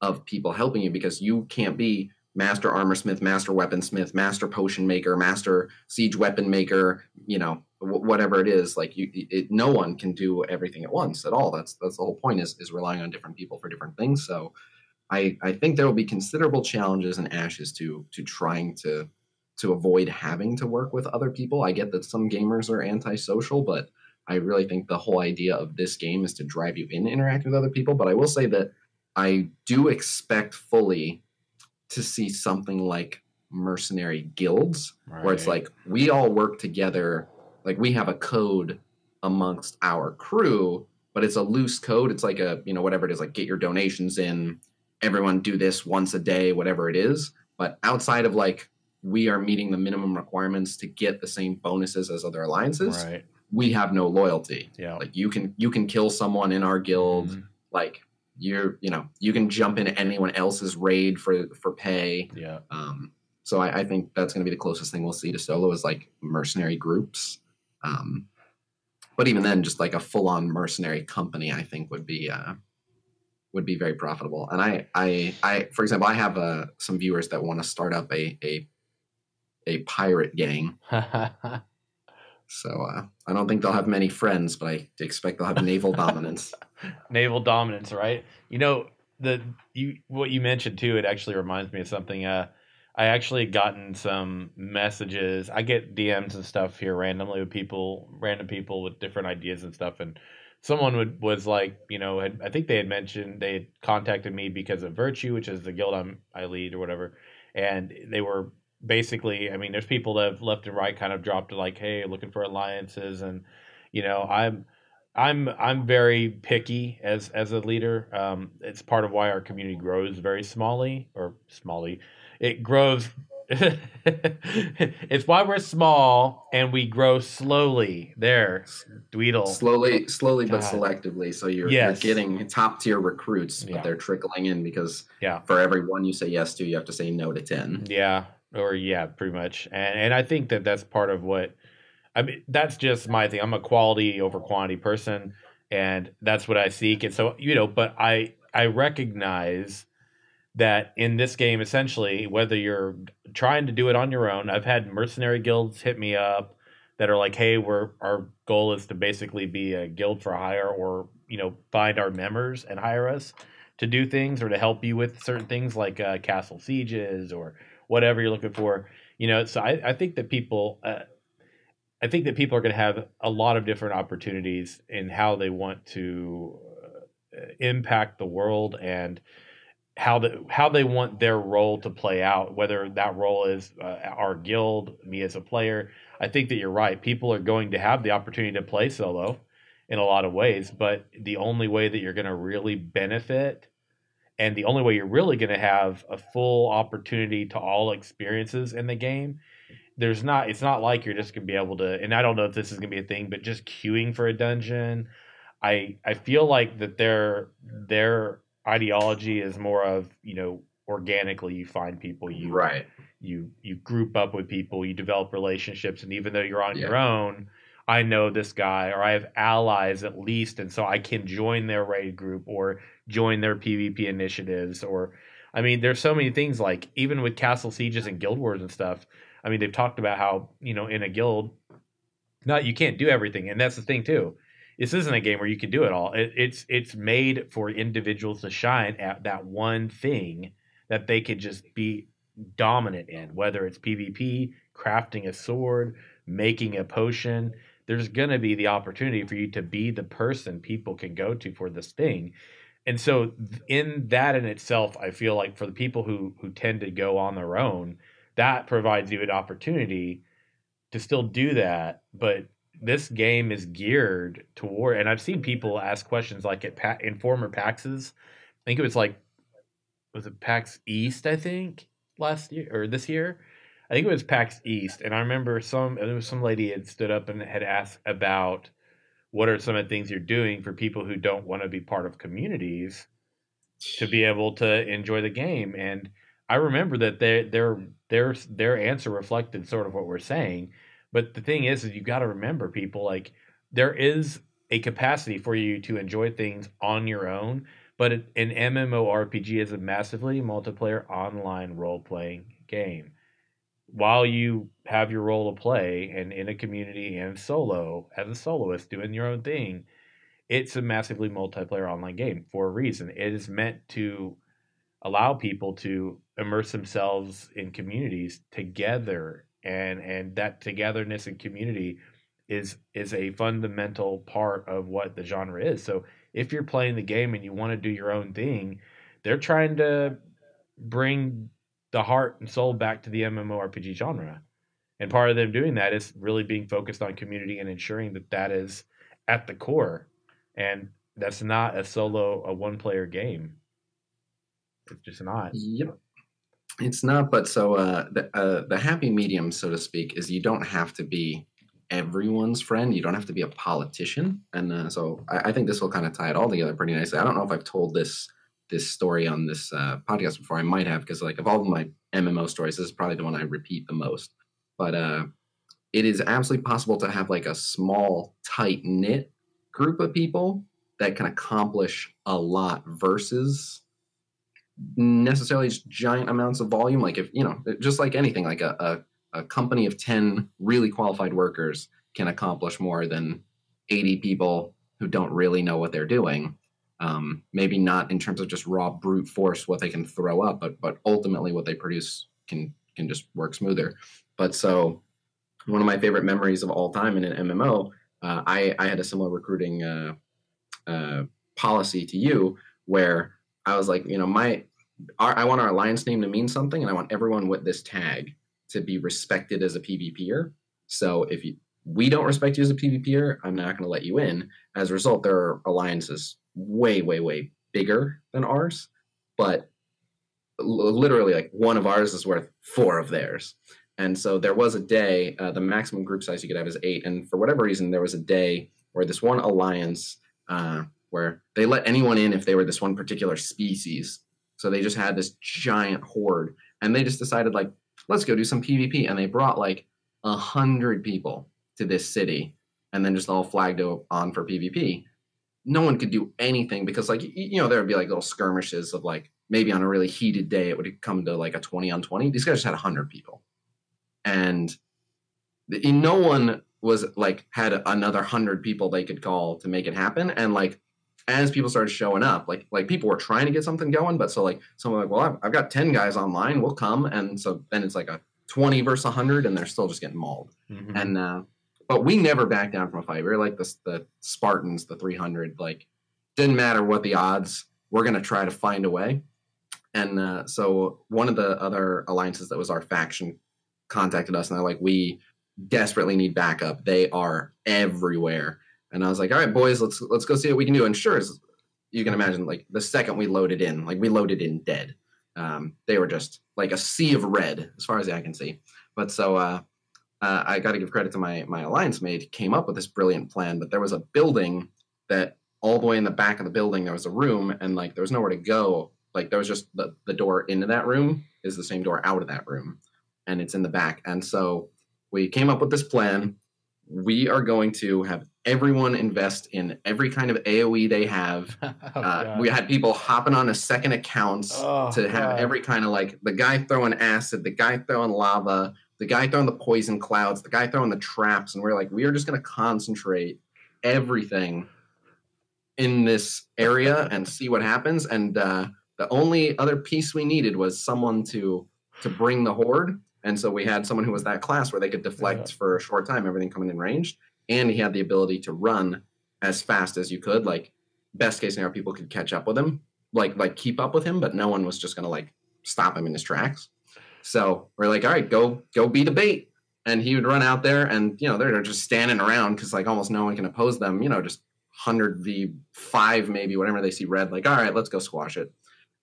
of people helping you, because you can't be master armor smith, master weapon smith, master potion maker, master siege weapon maker, you know, whatever it is. Like you, no one can do everything at once at all. That's the whole point, is relying on different people for different things. So I think there will be considerable challenges in Ashes to trying to avoid having to work with other people. I get that some gamers are antisocial, but I really think the whole idea of this game is to drive you in to interact with other people. But I will say that I do expect fully to see something like mercenary guilds, where it's like, we all work together. Like we have a code amongst our crew, but it's a loose code. It's like a, you know, whatever it is, like get your donations in, everyone do this once a day, whatever it is. But outside of like, we are meeting the minimum requirements to get the same bonuses as other alliances, we have no loyalty. Like you can kill someone in our guild. Like you know, you can jump into anyone else's raid for pay. So I think that's going to be the closest thing we'll see to solo, is like mercenary groups. But even then, just like a full-on mercenary company, I think would be very profitable. And I for example, I have some viewers that want to start up a pirate gang. So I don't think they'll have many friends, but I expect they'll have naval dominance. Naval dominance, right? You know, what you mentioned too, it actually reminds me of something. I actually gotten some messages. I get DMs and stuff here randomly with people, random people with different ideas and stuff. And someone was like, you know, I think they had mentioned they had contacted me because of Virtue, which is the guild I lead or whatever. And they were basically, I mean, there's people that have left and right kind of dropped to like, hey, looking for alliances. And, you know, I'm very picky as a leader. It's part of why our community grows very smally. It grows. It's why we're small and we grow slowly. There, Dweedle. Slowly, God. But selectively. So you're getting top tier recruits, but they're trickling in, because for every one you say yes to, you have to say no to 10. Pretty much. And I think that's part of what, I mean, that's just my thing. I'm a quality over quantity person, and that's what I seek. And so, you know, but I recognize that in this game, essentially, whether you're trying to do it on your own, I've had mercenary guilds hit me up that are like, hey, our goal is to basically be a guild for hire, or, you know, find our members and hire us to do things, or to help you with certain things like castle sieges or whatever you're looking for. You know, so I think that people are going to have a lot of different opportunities in how they want to impact the world, and how they want their role to play out, whether that role is our guild, me as a player. I think that you're right. People are going to have the opportunity to play solo in a lot of ways, but the only way that you're going to really benefit, and the only way you're really going to have a full opportunity to all experiences in the game, it's not like you're just going to be able to, and I don't know if this is going to be a thing, but just queuing for a dungeon. I feel like that their ideology is more of, you know, organically you find people, you group up with people, you develop relationships, and even though you're on your own, I know this guy, or I have allies at least, and so I can join their raid group or join their PvP initiatives. Or, I mean, there's so many things, like even with castle sieges and guild wars and stuff. I mean, they've talked about how, you know, in a guild, you can't do everything. And that's the thing too. This isn't a game where you can do it all. It's made for individuals to shine at that one thing that they could just be dominant in, whether it's PvP, crafting a sword, making a potion. There's going to be the opportunity for you to be the person people can go to for this thing. And so in that in itself, I feel like for the people who tend to go on their own, that provides you an opportunity to still do that. But this game is geared toward, and I've seen people ask questions like in former PAXs, I think it was like, was it PAX East, I think, last year or this year? I think it was PAX East, and I remember there was some lady had stood up and had asked about what are some of the things you're doing for people who don't want to be part of communities to be able to enjoy the game. And I remember that their answer reflected sort of what we're saying. But the thing is you got to remember, people, like there is a capacity for you to enjoy things on your own, but an MMORPG is a massively multiplayer online role-playing game. While you have your role to play and in a community and solo, as a soloist doing your own thing, it's a massively multiplayer online game for a reason. It is meant to allow people to immerse themselves in communities together, and that togetherness and community is a fundamental part of what the genre is. So if you're playing the game and you want to do your own thing, they're trying to bring the heart and soul back to the MMORPG genre. And part of them doing that is really being focused on community and ensuring that that is at the core. And that's not a one-player game. It's just not. Yep. It's not, but so the happy medium, so to speak, is you don't have to be everyone's friend. You don't have to be a politician. And so I think this will kind of tie it all together pretty nicely. I don't know if I've told this story on this podcast before. I might have, because like of all of my MMO stories, this is probably the one I repeat the most. But it is absolutely possible to have like a small, tight-knit group of people that can accomplish a lot versus necessarily just giant amounts of volume. Like if, you know, just like anything, like a company of 10 really qualified workers can accomplish more than 80 people who don't really know what they're doing. Maybe not in terms of just raw brute force what they can throw up, but ultimately what they produce can just work smoother. But so one of my favorite memories of all time in an MMO, I had a similar recruiting policy to you, where I was like, you know, I want our alliance name to mean something, and I want everyone with this tag to be respected as a PvPer. So if we don't respect you as a PvPer, I'm not going to let you in. As a result, there are alliances way, way, way bigger than ours, but literally like one of ours is worth four of theirs. And so there was a day, the maximum group size you could have is 8. And for whatever reason, there was a day where this one alliance, where they let anyone in if they were this one particular species. So they just had this giant horde, and they just decided like, let's go do some PvP. And they brought like 100 people to this city and then just all flagged on for PvP. No one could do anything because, like, you know, there would be like little skirmishes of like, maybe on a really heated day, it would come to like a 20-on-20. These guys just had 100 people. And no one was like, had another 100 people they could call to make it happen. And like, as people started showing up, like people were trying to get something going, but so like, someone like, well, I've got 10 guys online, we'll come. And so then it's like a 20 versus 100 and they're still just getting mauled. Mm-hmm. And, but we never backed down from a fight. We were like the Spartans, the 300, like, didn't matter what the odds, we're going to try to find a way. And so one of the other alliances that was our faction contacted us, and they're like, we desperately need backup. They are everywhere. And I was like, all right, boys, let's go see what we can do. And sure, as you can imagine, like, the second we loaded in, like, we loaded in dead. They were just like a sea of red, as far as I can see. But so... I got to give credit to my alliance mate, came up with this brilliant plan, but there was a building that all the way in the back of the building, there was a room, and like, there was nowhere to go. Like, there was just the door into that room is the same door out of that room, and it's in the back. And so we came up with this plan. We are going to have everyone invest in every kind of AOE they have. We had people hopping on a second accounts to have every kind of, like, the guy throwing acid, the guy throwing lava, the guy throwing the poison clouds, the guy throwing the traps, and we're like, we are just going to concentrate everything in this area and see what happens. And the only other piece we needed was someone to to bring the horde. And so we had someone who was that class where they could deflect for a short time, everything coming in ranged. And he had the ability to run as fast as you could. Like, best case scenario, people could catch up with him, like keep up with him, but no one was just going to like stop him in his tracks. So we're like, all right, go beat a bait. And he would run out there and, you know, they're just standing around because like almost no one can oppose them, you know, just 100v5, maybe whenever they see red, like, all right, let's go squash it.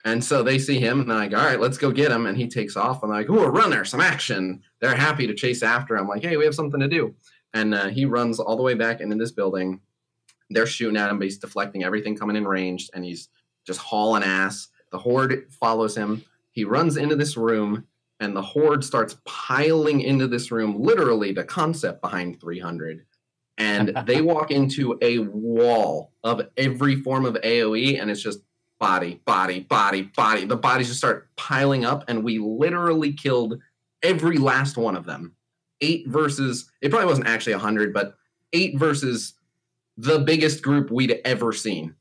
And so they see him and they're like, all right, let's go get him. And he takes off and they're like, ooh, a runner, some action. They're happy to chase after him. Like, hey, we have something to do. And he runs all the way back into this building. They're shooting at him, but he's deflecting everything coming in ranged, and he's just hauling ass. The horde follows him. He runs into this room, and the horde starts piling into this room, literally the concept behind 300. And they walk into a wall of every form of AoE, and it's just body, body, body, body. The bodies just start piling up, and we literally killed every last one of them. 8 versus, it probably wasn't actually 100, but 8 versus... the biggest group we'd ever seen.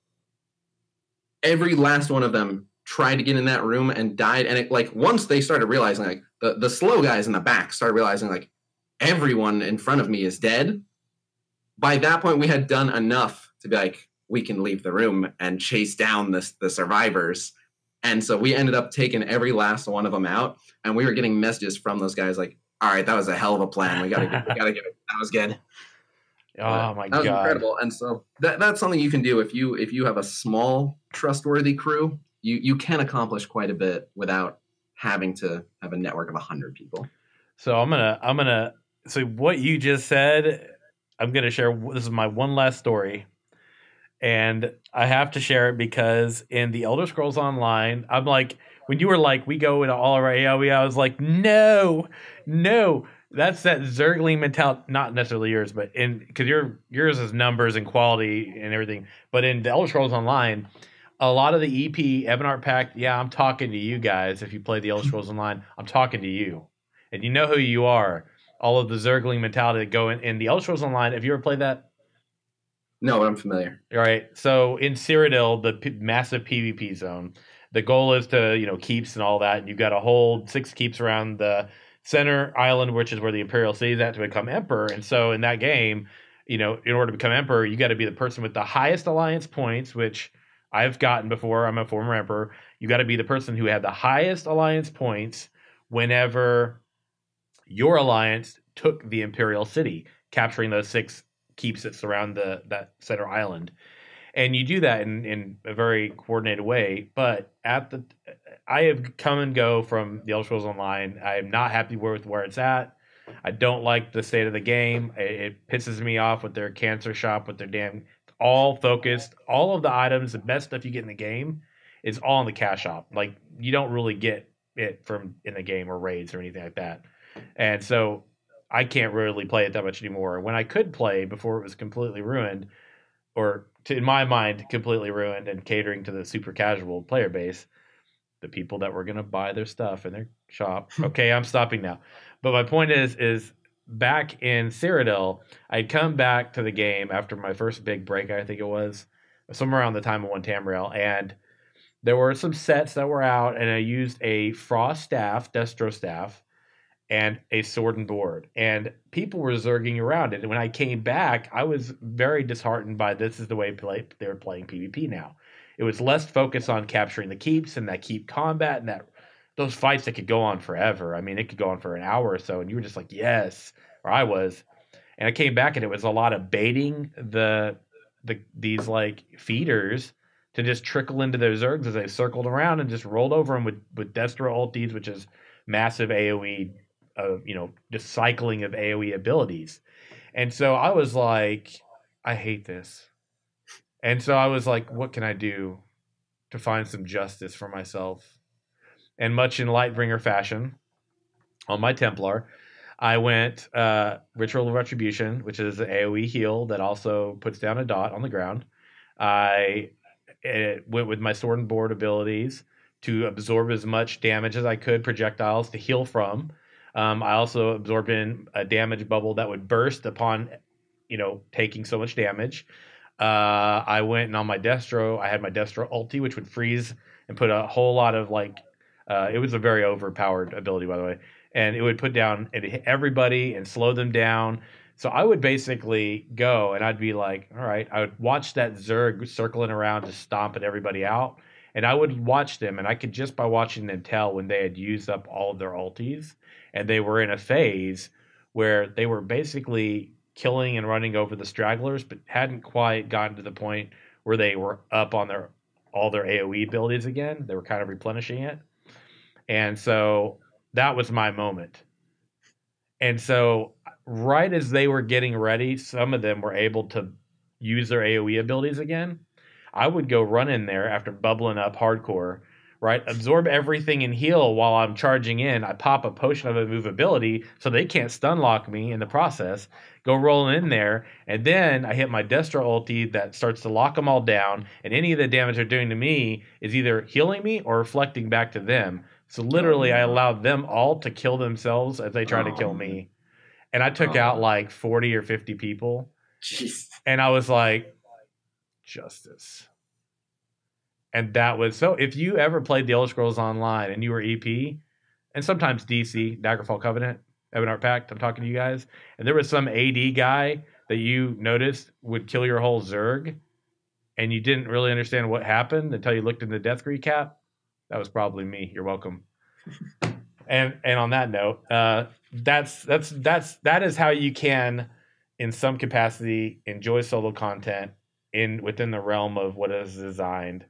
Every last one of them tried to get in that room and died. And it, like, once they started realizing, like, the slow guys in the back started realizing, like, everyone in front of me is dead. By that point, we had done enough to be like, we can leave the room and chase down the survivors. And so we ended up taking every last one of them out. And we were getting messages from those guys like, all right, that was a hell of a plan. We gotta get it. That was good. Oh my god, that was incredible. And so that's something you can do if you have a small trustworthy crew. You can accomplish quite a bit without having to have a network of 100 people. So I'm gonna so what you just said, I'm gonna share. This is my one last story, and I have to share it because in the Elder Scrolls Online, I'm like, when you were like, we go into all of our AoE, I was like, no. That's that Zergling mentality, not necessarily yours, but in, because yours is numbers and quality and everything. But in the Elder Scrolls Online, a lot of the EP, Ebonheart Pact, yeah, I'm talking to you guys. If you play the Elder Scrolls Online, I'm talking to you. And you know who you are. All of the Zergling mentality that go in the Elder Scrolls Online. Have you ever played that? No, but I'm familiar. All right. So in Cyrodiil, the massive PvP zone, the goal is to, you know, keeps and all that. And you've got a whole 6 keeps around the center island, which is where the Imperial City is at, to become emperor. And so in that game, you know, in order to become emperor, you got to be the person with the highest alliance points, which I've gotten before. I'm a former emperor. You got to be the person who had the highest alliance points whenever your alliance took the Imperial City, capturing those 6 keeps that surround that center island. And you do that in a very coordinated way. But I have come and go from the Elder Scrolls Online. I am not happy with where it's at. I don't like the state of the game. It pisses me off with their cancer shop, with their damn all focused. All of the items, the best stuff you get in the game is all in the cash shop. Like, you don't really get it from in the game or raids or anything like that. And so I can't really play it that much anymore. When I could play before it was completely ruined, or in my mind, completely ruined and catering to the super casual player base, the people that were going to buy their stuff in their shop. Okay, I'm stopping now. But my point is back in Cyrodiil, I'd come back to the game after my first big break, I think it was, somewhere around the time of One Tamriel, and there were some sets that were out, and I used a Frost Staff, Destro Staff, and a sword and board, and people were zerging around it. And when I came back, I was very disheartened by this is the way they were playing PvP now. It was less focused on capturing the keeps and that keep combat and that those fights that could go on forever. I mean, it could go on for an hour or so, and you were just like, yes, or I was. And I came back, and it was a lot of baiting these like feeders to just trickle into their zergs as they circled around and just rolled over them with Destro ulties, which is massive AoE. Of, you know, just cycling of AoE abilities. And so I was like, I hate this. And so I was like, what can I do to find some justice for myself? And much in Lightbringer fashion, on my Templar, I went Ritual of Retribution, which is an AoE heal that also puts down a dot on the ground. I went with my sword and board abilities to absorb as much damage as I could, projectiles to heal from. I also absorbed in a damage bubble that would burst upon, you know, taking so much damage. I went and on my Destro, I had my Destro ulti, which would freeze and put a whole lot of like It was a very overpowered ability, by the way. And it would put down and hit everybody and slow them down. So I would basically go and I'd be like, all right, I would watch that Zerg circling around, just stomping everybody out. And I would watch them, and I could just by watching them tell when they had used up all of their ultis, and they were in a phase where they were basically killing and running over the stragglers, but hadn't quite gotten to the point where they were up on their all their AoE abilities again. They were kind of replenishing it. And so that was my moment. And so right as they were getting ready, some of them were able to use their AoE abilities again. I would go run in there after bubbling up hardcore, right? Absorb everything and heal while I'm charging in. I pop a potion of immovability so they can't stun lock me in the process. Go rolling in there, and then I hit my Destra ulti that starts to lock them all down, and any of the damage they're doing to me is either healing me or reflecting back to them. So literally I allowed them all to kill themselves as they tried to kill me. And I took out like 40 or 50 people. Jeez. And I was like, justice. And that was so. If you ever played the Elder Scrolls Online and you were EP, and sometimes DC, Daggerfall Covenant, Ebonheart Pact, I'm talking to you guys, and there was some AD guy that you noticed would kill your whole Zerg, and you didn't really understand what happened until you looked in the death recap, that was probably me. You're welcome. And on that note, that is how you can, in some capacity, enjoy solo content within the realm of what is designed.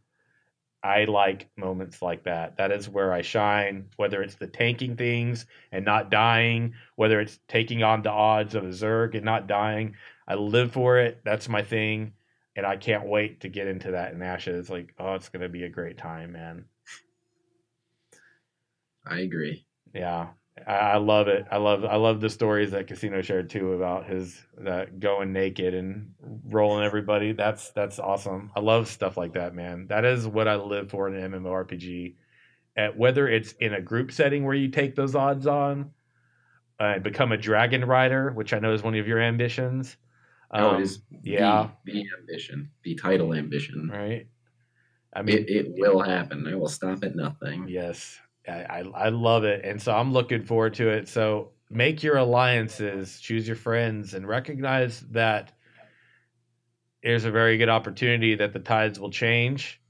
I like moments like that. That is where I shine, whether it's the tanking things and not dying, whether it's taking on the odds of a Zerg and not dying. I live for it. That's my thing. And I can't wait to get into that in Ashes. Like, oh, it's going to be a great time, man. I agree. Yeah. I love it. I love the stories that Casino shared too about his going naked and rolling everybody. That's awesome. I love stuff like that, man. That is what I live for in an MMORPG. Whether it's in a group setting where you take those odds on and become a dragon rider, which I know is one of your ambitions. It is. Yeah. The ambition, the title ambition. Right. I mean, it will happen. I will stop at nothing. Yes. I love it, and so I'm looking forward to it. So make your alliances, choose your friends, and recognize that there's a very good opportunity that the tides will change,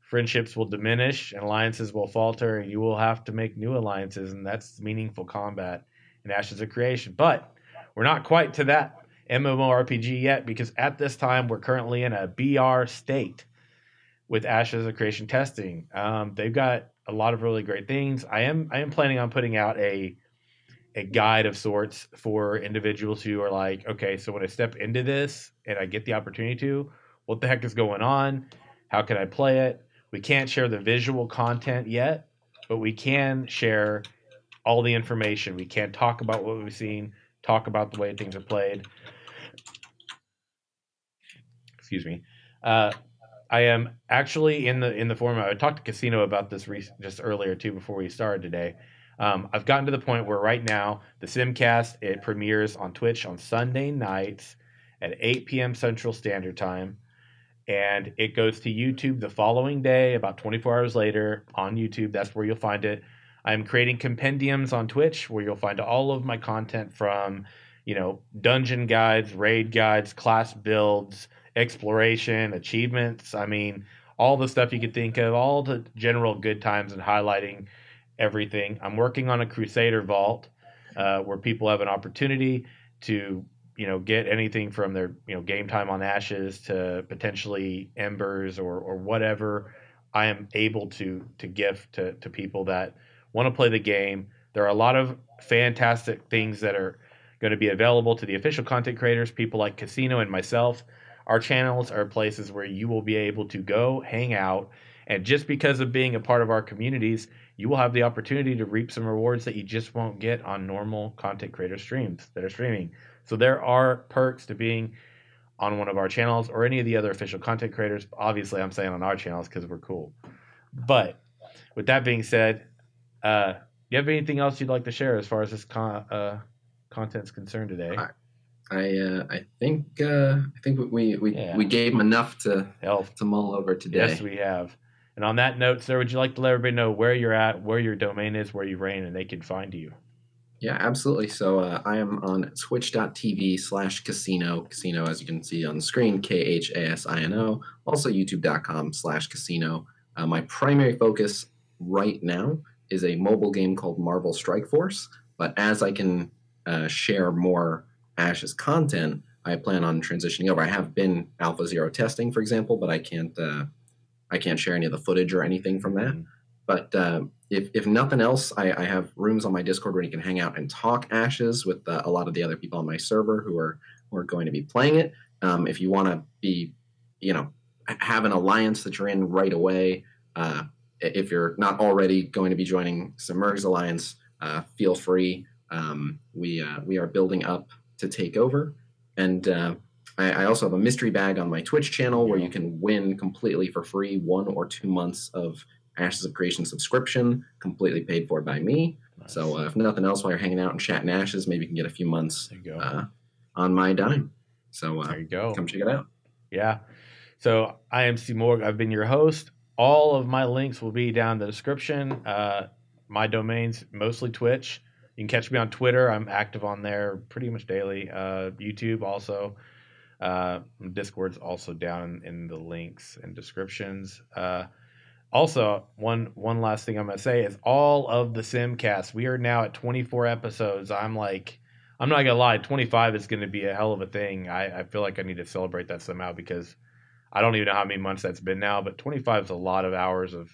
friendships will diminish, and alliances will falter, and you will have to make new alliances, and that's meaningful combat in Ashes of Creation. But we're not quite to that MMORPG yet, because at this time we're currently in a BR state with Ashes of Creation testing. They've got a lot of really great things. I am planning on putting out a guide of sorts for individuals who are like, okay, so when I step into this and I get the opportunity to, what the heck is going on? How can I play it? We can't share the visual content yet, but we can share all the information. We can talk about what we've seen, talk about the way things are played. Excuse me. I am actually in the forum. I talked to Casino about this just earlier too before we started today. I've gotten to the point where right now the SimCast, it premieres on Twitch on Sunday nights at 8 p.m. Central Standard Time, and it goes to YouTube the following day, about 24 hours later on YouTube. That's where you'll find it. I'm creating compendiums on Twitch where you'll find all of my content from, you know, dungeon guides, raid guides, class builds, exploration, achievements, I mean, all the stuff you could think of, all the general good times and highlighting everything. I'm working on a Crusader Vault where people have an opportunity to, you know, get anything from their, you know, game time on Ashes to potentially Embers or whatever I am able to give to people that want to play the game. There are a lot of fantastic things that are going to be available to the official content creators, people like Casino and myself. Our channels are places where you will be able to go hang out, and just because of being a part of our communities, you will have the opportunity to reap some rewards that you just won't get on normal content creator streams that are streaming. So there are perks to being on one of our channels or any of the other official content creators. Obviously, I'm saying on our channels because we're cool. But with that being said, do you have anything else you'd like to share as far as this content's concerned today? I think we gave him enough to mull over today. Yes, we have. And on that note, sir, would you like to let everybody know where you're at, where your domain is, where you reign, and they can find you? Yeah, absolutely. So I am on twitch.tv/Khasino. Khasino, as you can see on the screen, Khasino. Also youtube.com/Khasino. My primary focus right now is a mobile game called Marvel Strike Force. But as I can share more Ashes content, I plan on transitioning over. I have been Alpha Zero testing, for example, but I can't share any of the footage or anything from that. Mm-hmm. But if nothing else, I have rooms on my Discord where you can hang out and talk Ashes with a lot of the other people on my server who are going to be playing it. If you want to be, have an alliance that you're in right away, if you're not already going to be joining Simmer's alliance, feel free. We are building up to take over, and I also have a mystery bag on my Twitch channel where you can win completely for free 1 or 2 months of Ashes of Creation subscription, completely paid for by me. Nice. So if nothing else, while you're hanging out and chatting Ashes, maybe you can get a few months on my dime. So there you go. Come check it out. Yeah. So I am C. Morg. I've been your host. All of my links will be down in the description. My domain's mostly Twitch. You can catch me on Twitter. I'm active on there pretty much daily. YouTube also. Discord's also down in the links and descriptions. Also, one last thing I'm going to say is all of the SimCast, we are now at 24 episodes. I'm not going to lie, 25 is going to be a hell of a thing. I feel like I need to celebrate that somehow because I don't even know how many months that's been now, but 25 is a lot of hours of,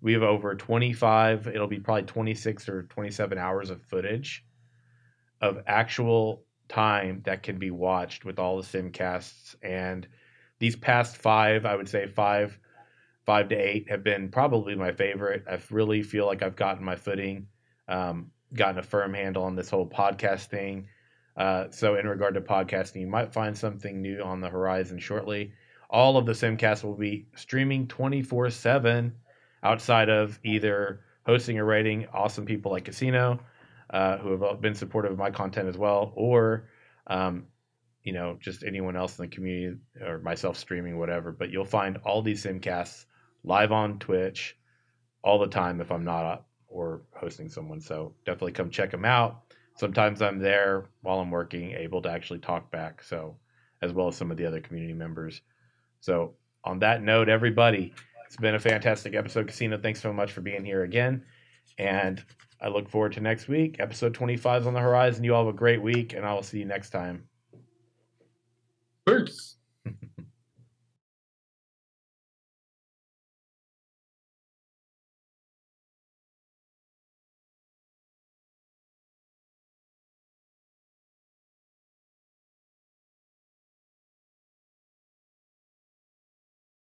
we have over 25, it'll be probably 26 or 27 hours of footage of actual time that can be watched with all the SimCasts. And these past five, I would say five to eight have been probably my favorite. I really feel like I've gotten my footing, gotten a firm handle on this whole podcast thing. So in regard to podcasting, you might find something new on the horizon shortly. All of the SimCasts will be streaming 24/7 outside of either hosting or rating awesome people like Casino, who have been supportive of my content as well, or, just anyone else in the community or myself streaming, whatever. But you'll find all these SimCasts live on Twitch all the time if I'm not up or hosting someone. So definitely come check them out. Sometimes I'm there while I'm working, able to actually talk back, so as well as some of the other community members. So on that note, everybody, it's been a fantastic episode. Khasino, thanks so much for being here again. And I look forward to next week. Episode 25 is on the horizon. You all have a great week, and I will see you next time.